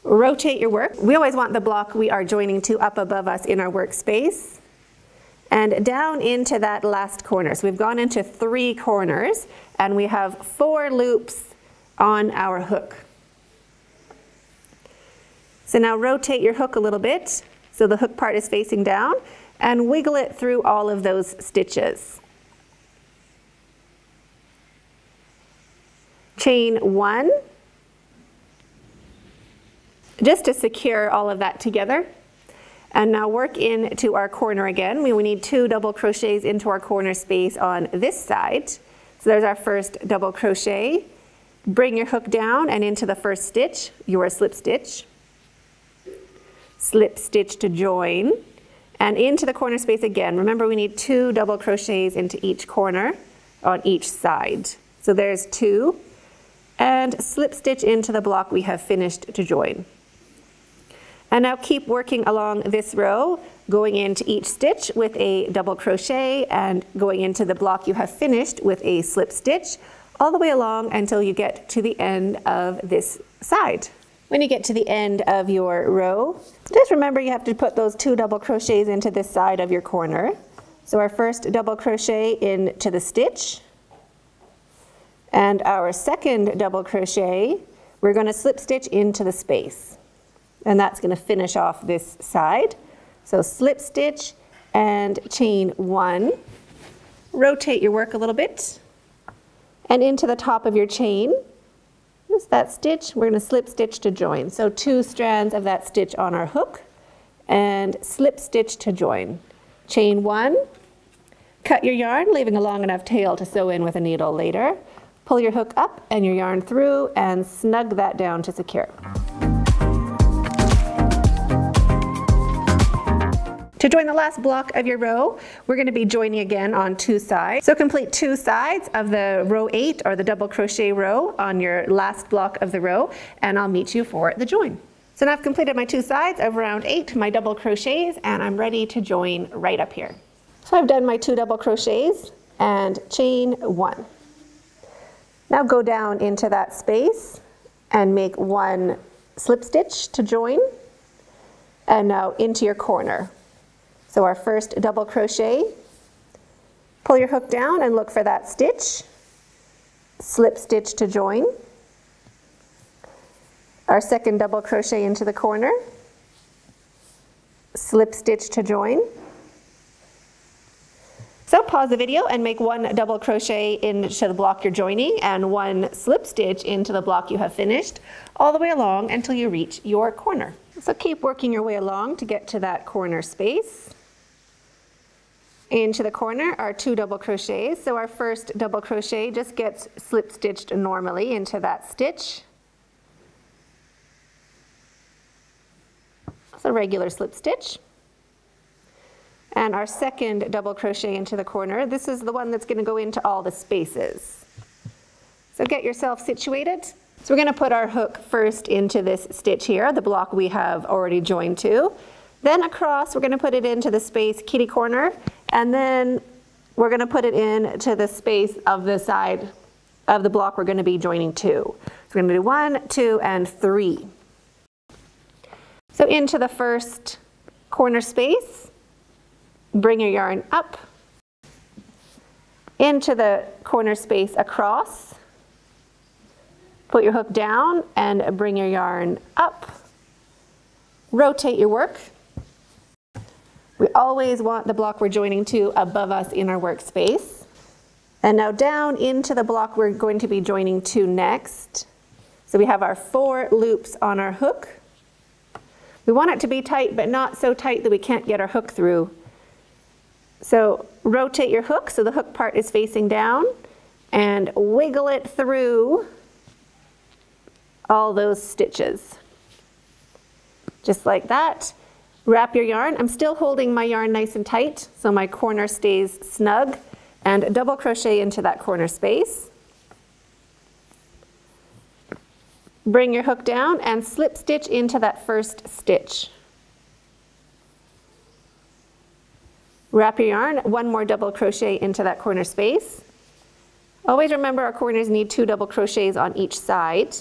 rotate your work. We always want the block we are joining to up above us in our workspace, and down into that last corner. So we've gone into three corners and we have four loops on our hook. So now rotate your hook a little bit so the hook part is facing down and wiggle it through all of those stitches. Chain one, just to secure all of that together. And now work into our corner again. We need two double crochets into our corner space on this side. So there's our first double crochet. Bring your hook down and into the first stitch, your slip stitch. Slip stitch to join and into the corner space again. Remember, we need two double crochets into each corner on each side. So there's two, and slip stitch into the block we have finished to join. And now keep working along this row, going into each stitch with a double crochet and going into the block you have finished with a slip stitch, all the way along until you get to the end of this side. When you get to the end of your row, just remember you have to put those two double crochets into this side of your corner. So our first double crochet into the stitch, and our second double crochet, we're going to slip stitch into the space. And that's going to finish off this side. So slip stitch and chain one. Rotate your work a little bit, and into the top of your chain, just that stitch, we're going to slip stitch to join. So two strands of that stitch on our hook, and slip stitch to join. Chain one, cut your yarn, leaving a long enough tail to sew in with a needle later. Pull your hook up and your yarn through, and snug that down to secure. To join the last block of your row, we're going to be joining again on two sides. So complete two sides of the row 8 or the double crochet row on your last block of the row, and I'll meet you for the join. So now I've completed my two sides of round 8, my double crochets, and I'm ready to join right up here. So I've done my two double crochets and chain one. Now go down into that space and make one slip stitch to join, and now into your corner. So our first double crochet, pull your hook down and look for that stitch, slip stitch to join, our second double crochet into the corner, slip stitch to join. So pause the video and make one double crochet into the block you're joining and one slip stitch into the block you have finished, all the way along until you reach your corner. So keep working your way along to get to that corner space. Into the corner are two double crochets. So our first double crochet just gets slip stitched normally into that stitch. It's a regular slip stitch. And our second double crochet into the corner. This is the one that's going to go into all the spaces. So get yourself situated. So we're going to put our hook first into this stitch here, the block we have already joined to. Then across, we're going to put it into the space kitty corner, and then we're going to put it into the space of the side of the block we're going to be joining to. So we're going to do 1, 2, and 3. So into the first corner space, bring your yarn up, into the corner space across, put your hook down and bring your yarn up. Rotate your work. We always want the block we're joining to above us in our workspace. And now down into the block we're going to be joining to next. So we have our 4 loops on our hook. We want it to be tight, but not so tight that we can't get our hook through. So rotate your hook so the hook part is facing down and wiggle it through all those stitches. Just like that. Wrap your yarn. I'm still holding my yarn nice and tight so my corner stays snug, and double crochet into that corner space. Bring your hook down and slip stitch into that first stitch. Wrap your yarn, one more double crochet into that corner space. Always remember our corners need 2 double crochets on each side.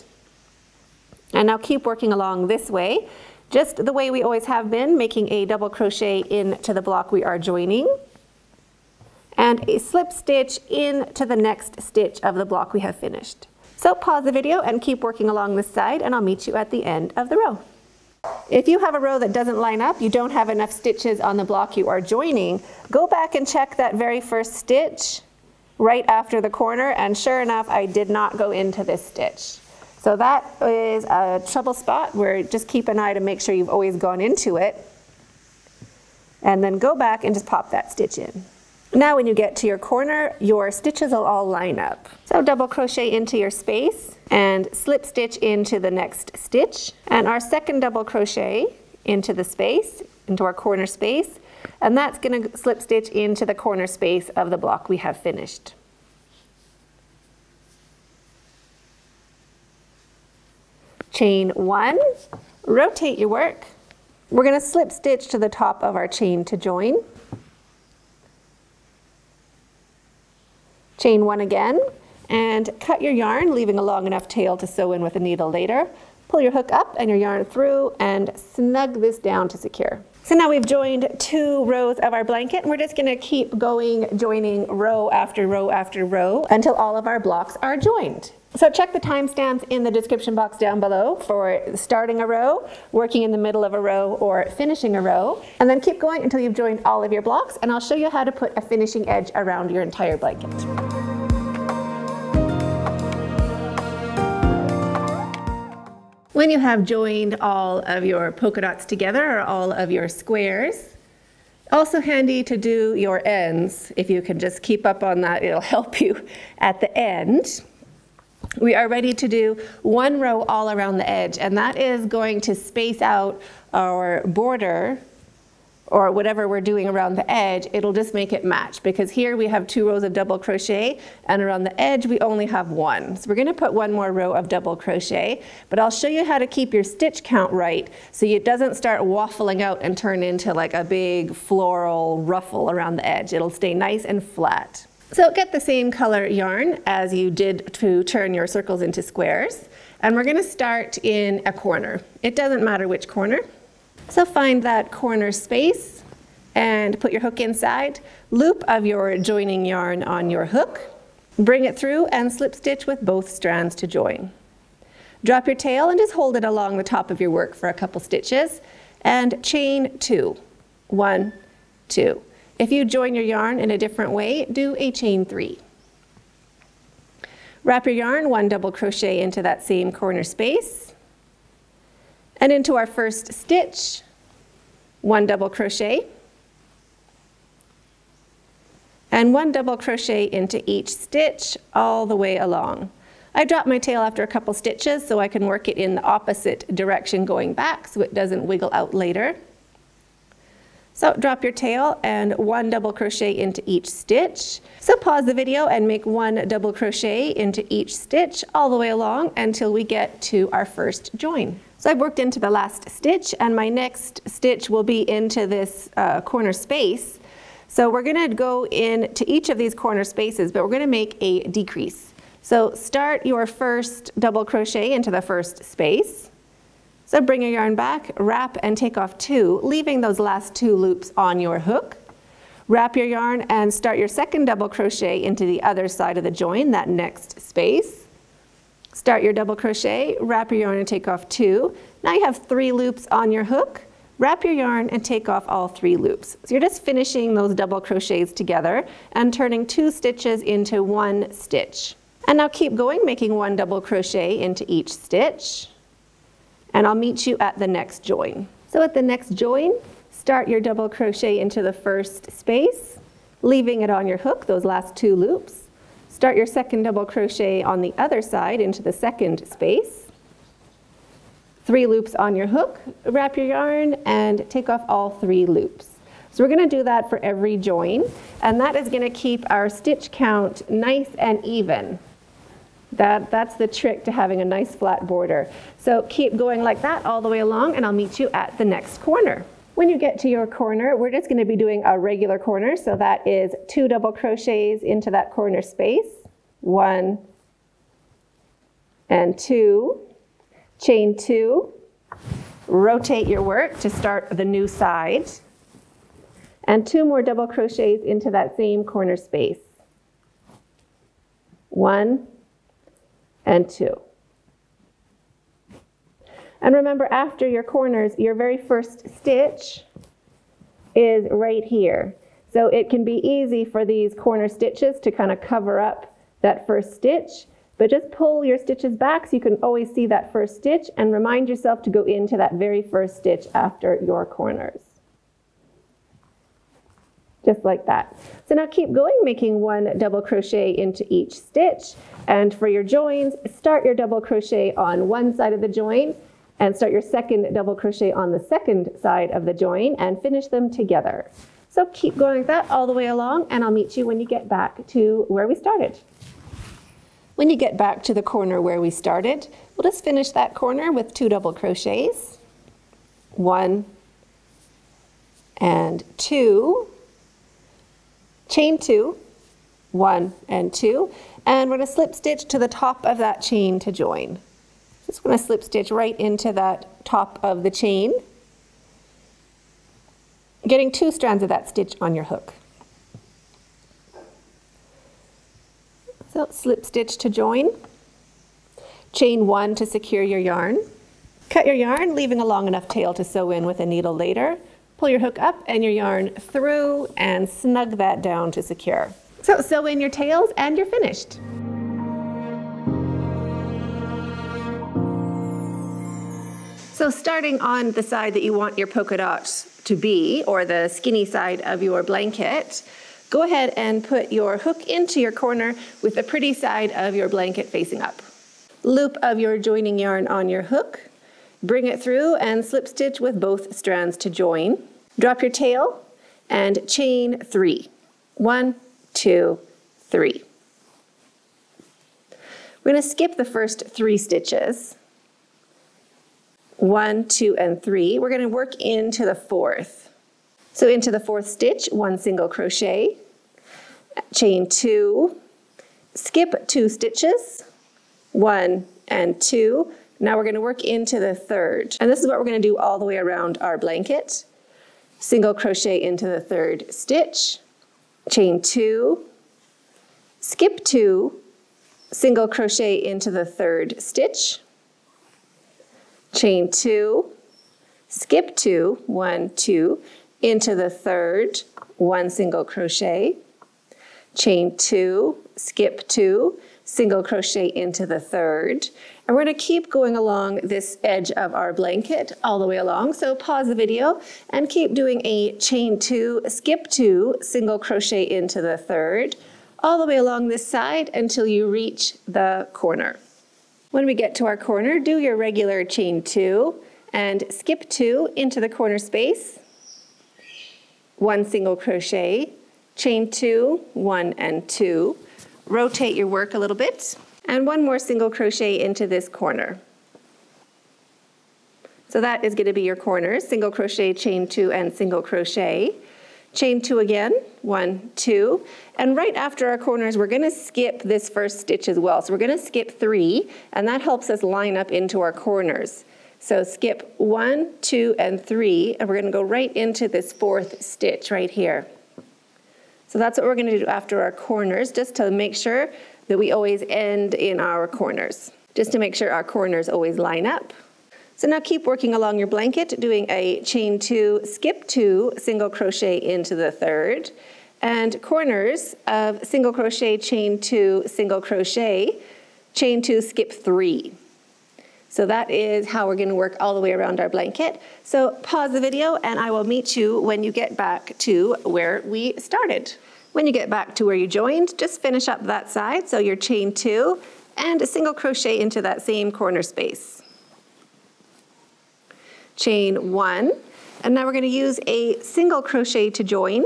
And now keep working along this way, just the way we always have been, making a double crochet into the block we are joining, and a slip stitch into the next stitch of the block we have finished. So pause the video and keep working along this side, and I'll meet you at the end of the row. If you have a row that doesn't line up, you don't have enough stitches on the block you are joining, go back and check that very first stitch right after the corner, and sure enough, I did not go into this stitch. So that is a trouble spot where just keep an eye to make sure you've always gone into it, and then go back and just pop that stitch in. Now when you get to your corner, your stitches will all line up. So double crochet into your space and slip stitch into the next stitch, and our second double crochet into the space, into our corner space, and that's going to slip stitch into the corner space of the block we have finished. chain one, rotate your work. We're going to slip stitch to the top of our chain to join. Chain one again, and cut your yarn, leaving a long enough tail to sew in with a needle later. Pull your hook up and your yarn through and snug this down to secure. So now we've joined two rows of our blanket, and we're just going to keep going, joining row after row after row until all of our blocks are joined. So check the timestamps in the description box down below for starting a row, working in the middle of a row, or finishing a row, and then keep going until you've joined all of your blocks, and I'll show you how to put a finishing edge around your entire blanket. When you have joined all of your polka dots together, or all of your squares, also handy to do your ends. If you can just keep up on that, it'll help you at the end. We are ready to do one row all around the edge, and that is going to space out our border or whatever we're doing around the edge. It'll just make it match, because here we have two rows of double crochet, and around the edge we only have one. So we're going to put one more row of double crochet, but I'll show you how to keep your stitch count right so it doesn't start waffling out and turn into like a big floral ruffle around the edge. It'll stay nice and flat. So get the same color yarn as you did to turn your circles into squares, and we're going to start in a corner. It doesn't matter which corner. So find that corner space and put your hook inside, loop of your joining yarn on your hook, bring it through and slip stitch with both strands to join. Drop your tail and just hold it along the top of your work for a couple stitches and chain two. One, two. If you join your yarn in a different way, do a chain three. Wrap your yarn one double crochet into that same corner space, and into our first stitch, one double crochet, and one double crochet into each stitch all the way along. I drop my tail after a couple stitches so I can work it in the opposite direction going back so it doesn't wiggle out later. So drop your tail and one double crochet into each stitch. So pause the video and make one double crochet into each stitch all the way along until we get to our first join. So I've worked into the last stitch, and my next stitch will be into this corner space. So we're going to go into each of these corner spaces, but we're going to make a decrease. So start your first double crochet into the first space. So bring your yarn back, wrap and take off two, leaving those last two loops on your hook. Wrap your yarn and start your second double crochet into the other side of the join, that next space. Start your double crochet, wrap your yarn and take off two. Now you have three loops on your hook. Wrap your yarn and take off all three loops. So you're just finishing those double crochets together and turning two stitches into one stitch. And now keep going, making one double crochet into each stitch. And I'll meet you at the next join. So at the next join, start your double crochet into the first space, leaving it on your hook, those last two loops. Start your second double crochet on the other side into the second space. Three loops on your hook, wrap your yarn and take off all three loops. So we're going to do that for every join, and that is going to keep our stitch count nice and even. That's the trick to having a nice flat border. So keep going like that all the way along, and I'll meet you at the next corner. When you get to your corner, we're just going to be doing a regular corner, so that is two double crochets into that corner space, one and two, chain two, rotate your work to start the new side, and two more double crochets into that same corner space, one and two. And remember, after your corners, your very first stitch is right here. So it can be easy for these corner stitches to kind of cover up that first stitch, but just pull your stitches back so you can always see that first stitch, and remind yourself to go into that very first stitch after your corners. Just like that. So now keep going, making one double crochet into each stitch, and for your joins, start your double crochet on one side of the join and start your second double crochet on the second side of the join and finish them together. So keep going like that all the way along, and I'll meet you when you get back to where we started. When you get back to the corner where we started, we'll just finish that corner with 2 double crochets, 1 and 2, chain 2, 1 and 2, and we're going to slip stitch to the top of that chain to join. Just going to slip stitch right into that top of the chain, getting 2 strands of that stitch on your hook. So slip stitch to join, chain 1 to secure your yarn, cut your yarn, leaving a long enough tail to sew in with a needle later, pull your hook up and your yarn through and snug that down to secure. So sew in your tails and you're finished. So starting on the side that you want your polka dot to be, or the skinny side of your blanket, go ahead and put your hook into your corner with the pretty side of your blanket facing up. Loop of your joining yarn on your hook, bring it through and slip stitch with both strands to join. Drop your tail and chain 3. 1, 2, 3. We're going to skip the first 3 stitches. 1, 2, and 3. We're going to work into the 4th. So into the 4th stitch, 1 single crochet, chain 2, skip 2 stitches, 1 and 2. Now we're going to work into the 3rd. And this is what we're going to do all the way around our blanket. Single crochet into the 3rd stitch, chain 2, skip 2, single crochet into the 3rd stitch, chain 2, skip 2, 1, 2, into the 3rd, 1 single crochet, chain 2, skip 2, single crochet into the 3rd. And we're going to keep going along this edge of our blanket all the way along. So pause the video and keep doing a chain 2, skip 2, single crochet into the 3rd, all the way along this side until you reach the corner. When we get to our corner, do your regular chain 2 and skip 2 into the corner space, 1 single crochet, chain 2, 1 and 2, rotate your work a little bit, and 1 more single crochet into this corner. So that is going to be your corner, single crochet, chain 2, and single crochet. Chain 2 again, 1, 2, and right after our corners we're going to skip this first stitch as well. So we're going to skip 3, and that helps us line up into our corners. So skip 1, 2, and 3, and we're going to go right into this 4th stitch right here. So that's what we're going to do after our corners, just to make sure that we always end in our corners, just to make sure our corners always line up. So now keep working along your blanket, doing a chain 2, skip 2, single crochet into the 3rd, and corners of single crochet, chain 2, single crochet, chain 2, skip 3. So that is how we're going to work all the way around our blanket. So pause the video and I will meet you when you get back to where we started. When you get back to where you joined, just finish up that side, so your chain 2 and a single crochet into that same corner space. Chain 1, and now we're going to use a single crochet to join.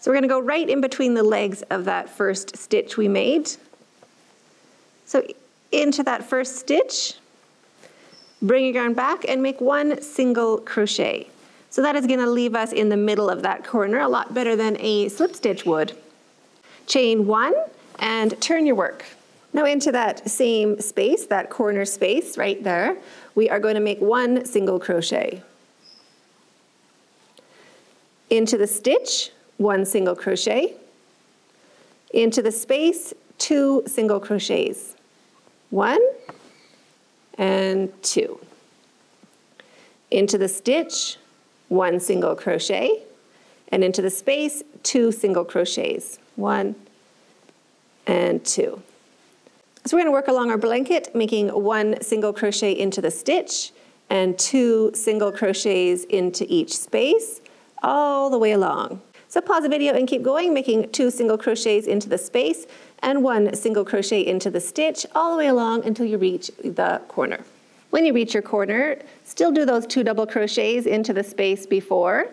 So we're going to go right in between the legs of that first stitch we made. So into that first stitch, bring your yarn back and make 1 single crochet. So that is going to leave us in the middle of that corner, a lot better than a slip stitch would. Chain 1 and turn your work. Now into that same space, that corner space right there, we are going to make 1 single crochet. Into the stitch, 1 single crochet. Into the space, 2 single crochets. 1 and 2. Into the stitch, 1 single crochet, and into the space, 2 single crochets. 1 and 2. So we're going to work along our blanket, making 1 single crochet into the stitch and 2 single crochets into each space all the way along. So pause the video and keep going, making 2 single crochets into the space and 1 single crochet into the stitch all the way along until you reach the corner. When you reach your corner, still do those 2 double crochets into the space before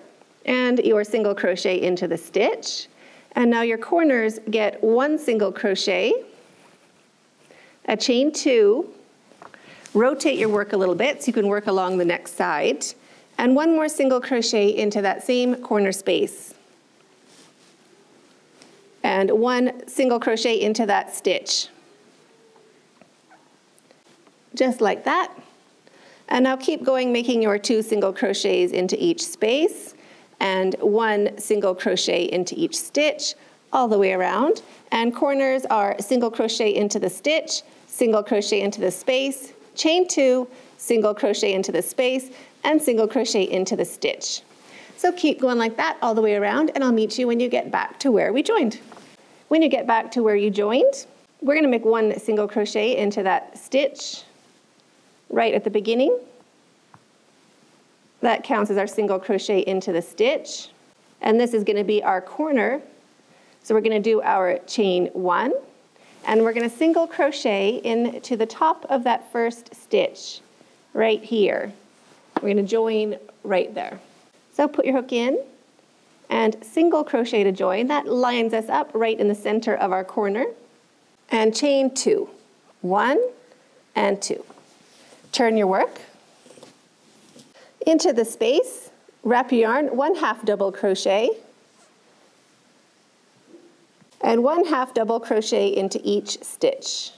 and your single crochet into the stitch. And now your corners get 1 single crochet, a chain two, rotate your work a little bit so you can work along the next side, and one more single crochet into that same corner space. And one single crochet into that stitch. Just like that. And now keep going, making your two single crochets into each space and one single crochet into each stitch all the way around. And corners are single crochet into the stitch, single crochet into the space, chain two, single crochet into the space, and single crochet into the stitch. So keep going like that all the way around, and I'll meet you when you get back to where we joined. When you get back to where you joined, we're going to make one single crochet into that stitch right at the beginning. That counts as our single crochet into the stitch. And this is going to be our corner. So we're going to do our chain one, and we're going to single crochet into the top of that first stitch right here. We're going to join right there. So put your hook in and single crochet to join. That lines us up right in the center of our corner. And chain two, one and two. Turn your work into the space, wrap your yarn, one half double crochet, and one half double crochet into each stitch.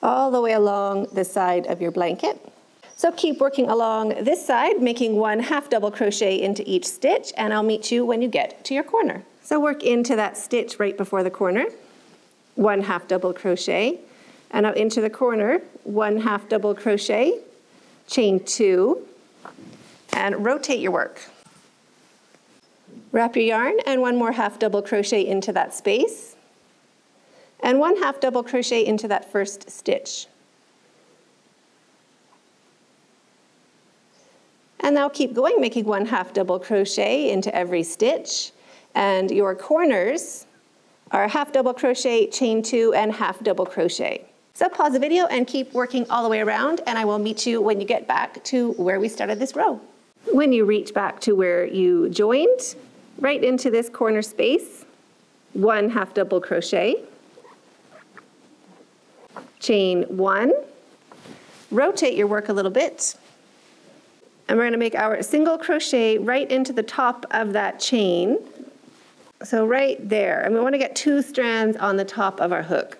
All the way along the side of your blanket. So keep working along this side, making one half double crochet into each stitch, and I'll meet you when you get to your corner. So work into that stitch right before the corner, one half double crochet, and out into the corner, one half double crochet, chain two, and rotate your work. Wrap your yarn and one more half double crochet into that space, and one half double crochet into that first stitch. And now keep going, making one half double crochet into every stitch. And your corners are half double crochet, chain two, and half double crochet. So pause the video and keep working all the way around, and I will meet you when you get back to where we started this row. When you reach back to where you joined, right into this corner space, one half double crochet, chain one, rotate your work a little bit, and we're going to make our single crochet right into the top of that chain. So right there, and we want to get two strands on the top of our hook.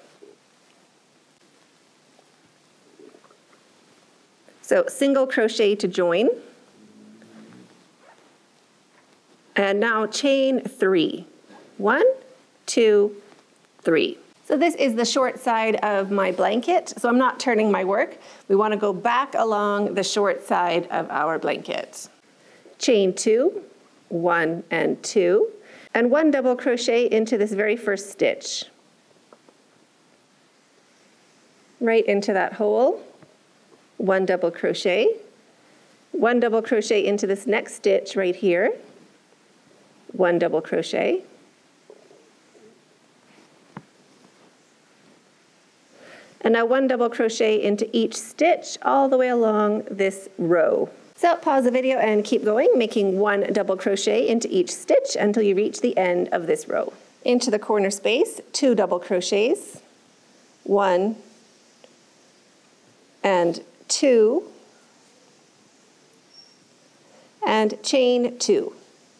So single crochet to join. And now chain three. One, two, three. So this is the short side of my blanket, so I'm not turning my work. We want to go back along the short side of our blanket. Chain two, one and two, and one double crochet into this very first stitch. Right into that hole, one double crochet into this next stitch right here, one double crochet, and now one double crochet into each stitch all the way along this row. So pause the video and keep going, making one double crochet into each stitch until you reach the end of this row. Into the corner space, two double crochets, one and two, and chain two,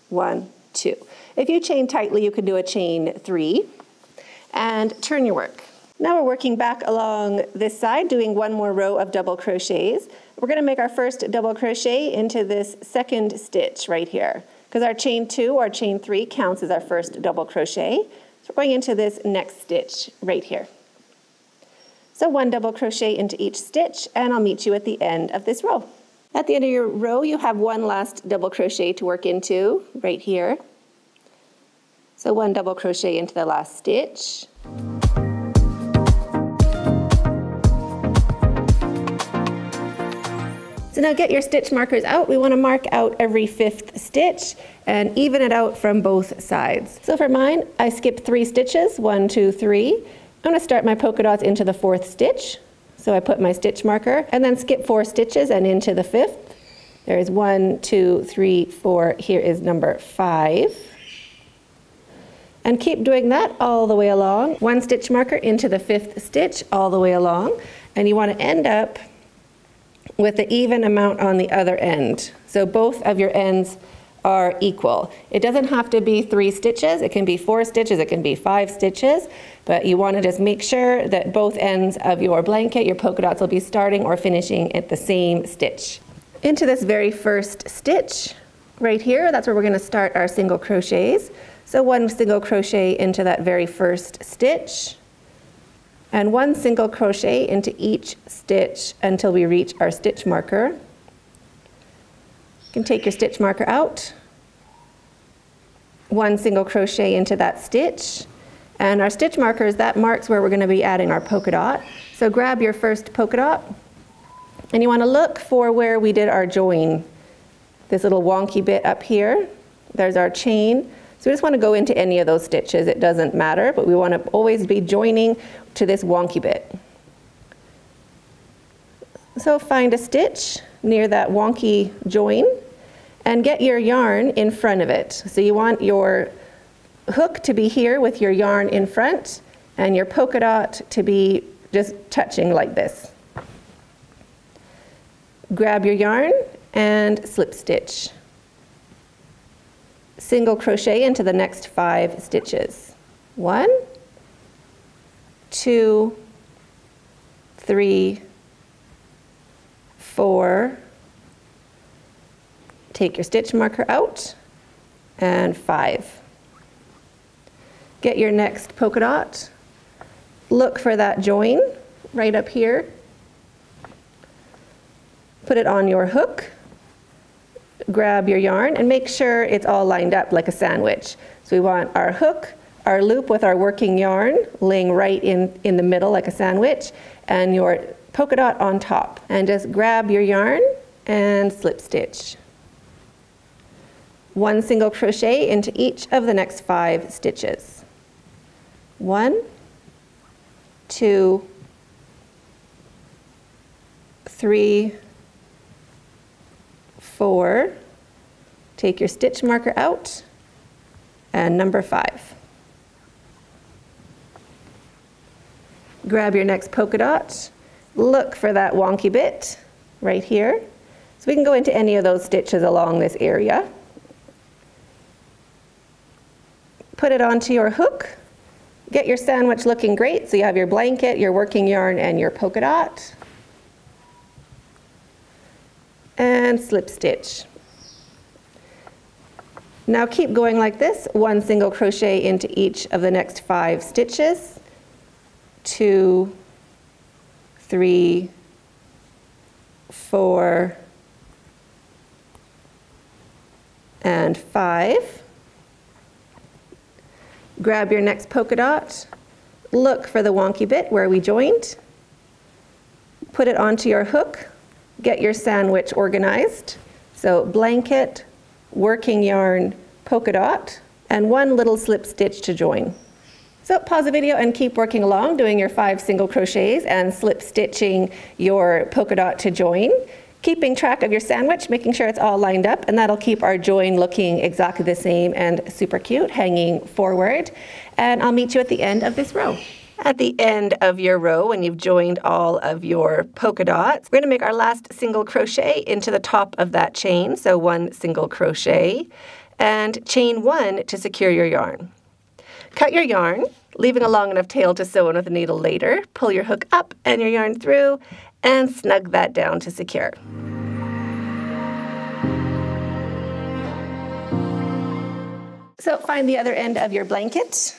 one, two. If you chain tightly, you can do a chain three, and turn your work. Now we're working back along this side, doing one more row of double crochets. We're going to make our first double crochet into this second stitch right here, because our chain two or chain three counts as our first double crochet. So we're going into this next stitch right here. So one double crochet into each stitch, and I'll meet you at the end of this row. At the end of your row, you have one last double crochet to work into right here. So one double crochet into the last stitch. So now get your stitch markers out. We want to mark out every fifth stitch and even it out from both sides. So for mine, I skipped three stitches, one, two, three. I'm going to start my polka dots into the fourth stitch. So I put my stitch marker and then skip four stitches and into the fifth. There is 1, 2, 3, 4. Here is number 5. And keep doing that all the way along. One stitch marker into the 5th stitch all the way along. And you want to end up with an even amount on the other end. So both of your ends are equal. It doesn't have to be 3 stitches. It can be 4 stitches. It can be 5 stitches. But you want to just make sure that both ends of your blanket, your polka dots, will be starting or finishing at the same stitch. Into this very first stitch right here, that's where we're going to start our single crochets. So 1 single crochet into that very first stitch, and 1 single crochet into each stitch until we reach our stitch marker. You can take your stitch marker out, 1 single crochet into that stitch, and our stitch markers, that marks where we're going to be adding our polka dot. So grab your first polka dot, and you want to look for where we did our join. This little wonky bit up here, there's our chain. So we just want to go into any of those stitches, it doesn't matter, but we want to always be joining to this wonky bit. So find a stitch near that wonky join and get your yarn in front of it. So you want your hook to be here with your yarn in front and your polka dot to be just touching like this. Grab your yarn and slip stitch. Single crochet into the next 5 stitches. 1, 2, 3, 4. Take your stitch marker out, and 5. Get your next polka dot. Look for that join right up here. Put it on your hook. Grab your yarn and make sure it's all lined up like a sandwich. So we want our hook, our loop with our working yarn laying right in the middle like a sandwich, and your polka dot on top. And just grab your yarn and slip stitch. 1 single crochet into each of the next 5 stitches. 1, 2, 3, 4, take your stitch marker out, and number 5. Grab your next polka dot, look for that wonky bit right here. So we can go into any of those stitches along this area. Put it onto your hook, get your sandwich looking great, so you have your blanket, your working yarn, and your polka dot. And slip stitch. Now keep going like this, 1 single crochet into each of the next 5 stitches, 2, 3, 4, and 5. Grab your next polka dot, look for the wonky bit where we joined, put it onto your hook, get your sandwich organized. So blanket, working yarn, polka dot, and 1 little slip stitch to join. So pause the video and keep working along, doing your 5 single crochets and slip stitching your polka dot to join, keeping track of your sandwich, making sure it's all lined up, and that'll keep our join looking exactly the same and super cute, hanging forward. And I'll meet you at the end of this row. At the end of your row, when you've joined all of your polka dots, we're going to make our last single crochet into the top of that chain. So 1 single crochet and chain 1 to secure your yarn. Cut your yarn, leaving a long enough tail to sew in with a needle later. Pull your hook up and your yarn through and snug that down to secure. So find the other end of your blanket.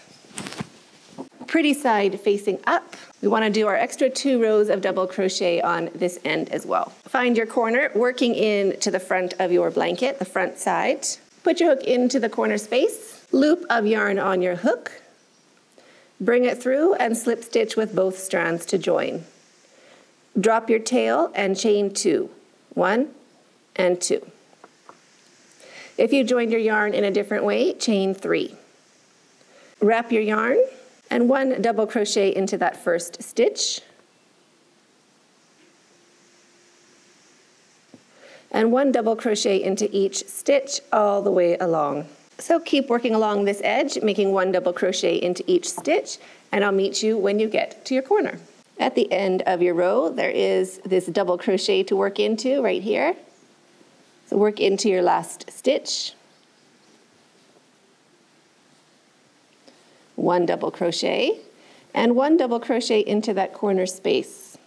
Pretty side facing up. We want to do our extra 2 rows of double crochet on this end as well. Find your corner, working in to the front of your blanket, the front side. Put your hook into the corner space, loop of yarn on your hook, bring it through and slip stitch with both strands to join. Drop your tail and chain 2, 1 and 2. If you joined your yarn in a different way, chain 3. Wrap your yarn and 1 double crochet into that first stitch. and one double crochet into each stitch all the way along. So keep working along this edge, making one double crochet into each stitch, and I'll meet you when you get to your corner. At the end of your row, there is this double crochet to work into right here. So work into your last stitch. One double crochet, and one double crochet into that corner space.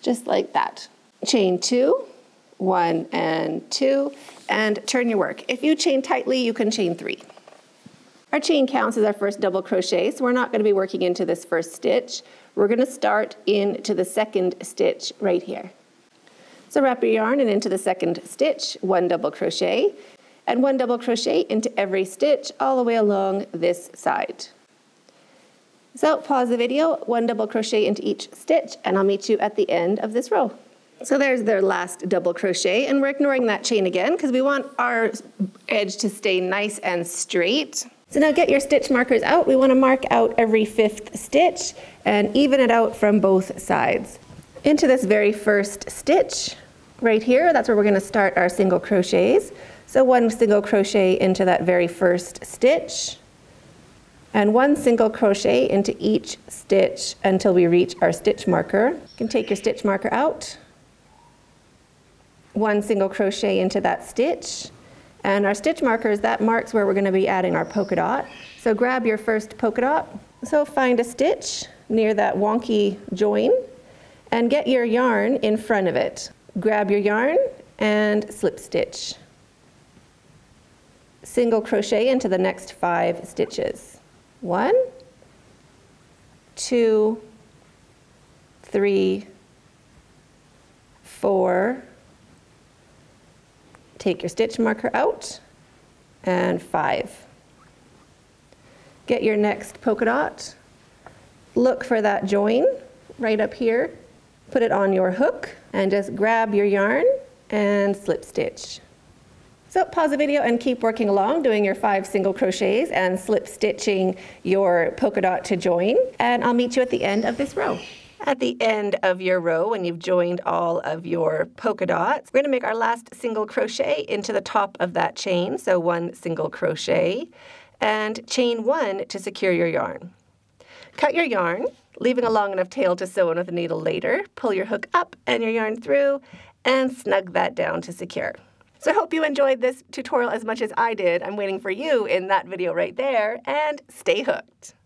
Just like that. Chain two, one and two, and turn your work. If you chain tightly, you can chain three. Our chain counts as our first double crochet, so we're not going to be working into this first stitch. We're going to start into the second stitch right here. So wrap your yarn and into the second stitch, one double crochet, and one double crochet into every stitch all the way along this side. So pause the video, one double crochet into each stitch, and I'll meet you at the end of this row. So there's their last double crochet, and we're ignoring that chain again because we want our edge to stay nice and straight. So now get your stitch markers out. We want to mark out every fifth stitch and even it out from both sides. Into this very first stitch right here, that's where we're going to start our single crochets. So one single crochet into that very first stitch and one single crochet into each stitch until we reach our stitch marker. You can take your stitch marker out. One single crochet into that stitch. And our stitch markers, that marks where we're going to be adding our polka dot. So grab your first polka dot. So find a stitch near that wonky join and get your yarn in front of it. Grab your yarn and slip stitch. Single crochet into the next 5 stitches. 1, 2, 3, 4, take your stitch marker out, and 5. Get your next polka dot, look for that join right up here, put it on your hook, and just grab your yarn and slip stitch. So pause the video and keep working along, doing your 5 single crochets and slip stitching your polka dot to join, and I'll meet you at the end of this row. At the end of your row, when you've joined all of your polka dots, we're going to make our last single crochet into the top of that chain, so one single crochet, and chain 1 to secure your yarn. Cut your yarn, leaving a long enough tail to sew in with a needle later, pull your hook up and your yarn through, and snug that down to secure. So I hope you enjoyed this tutorial as much as I did. I'm waiting for you in that video right there, and stay hooked!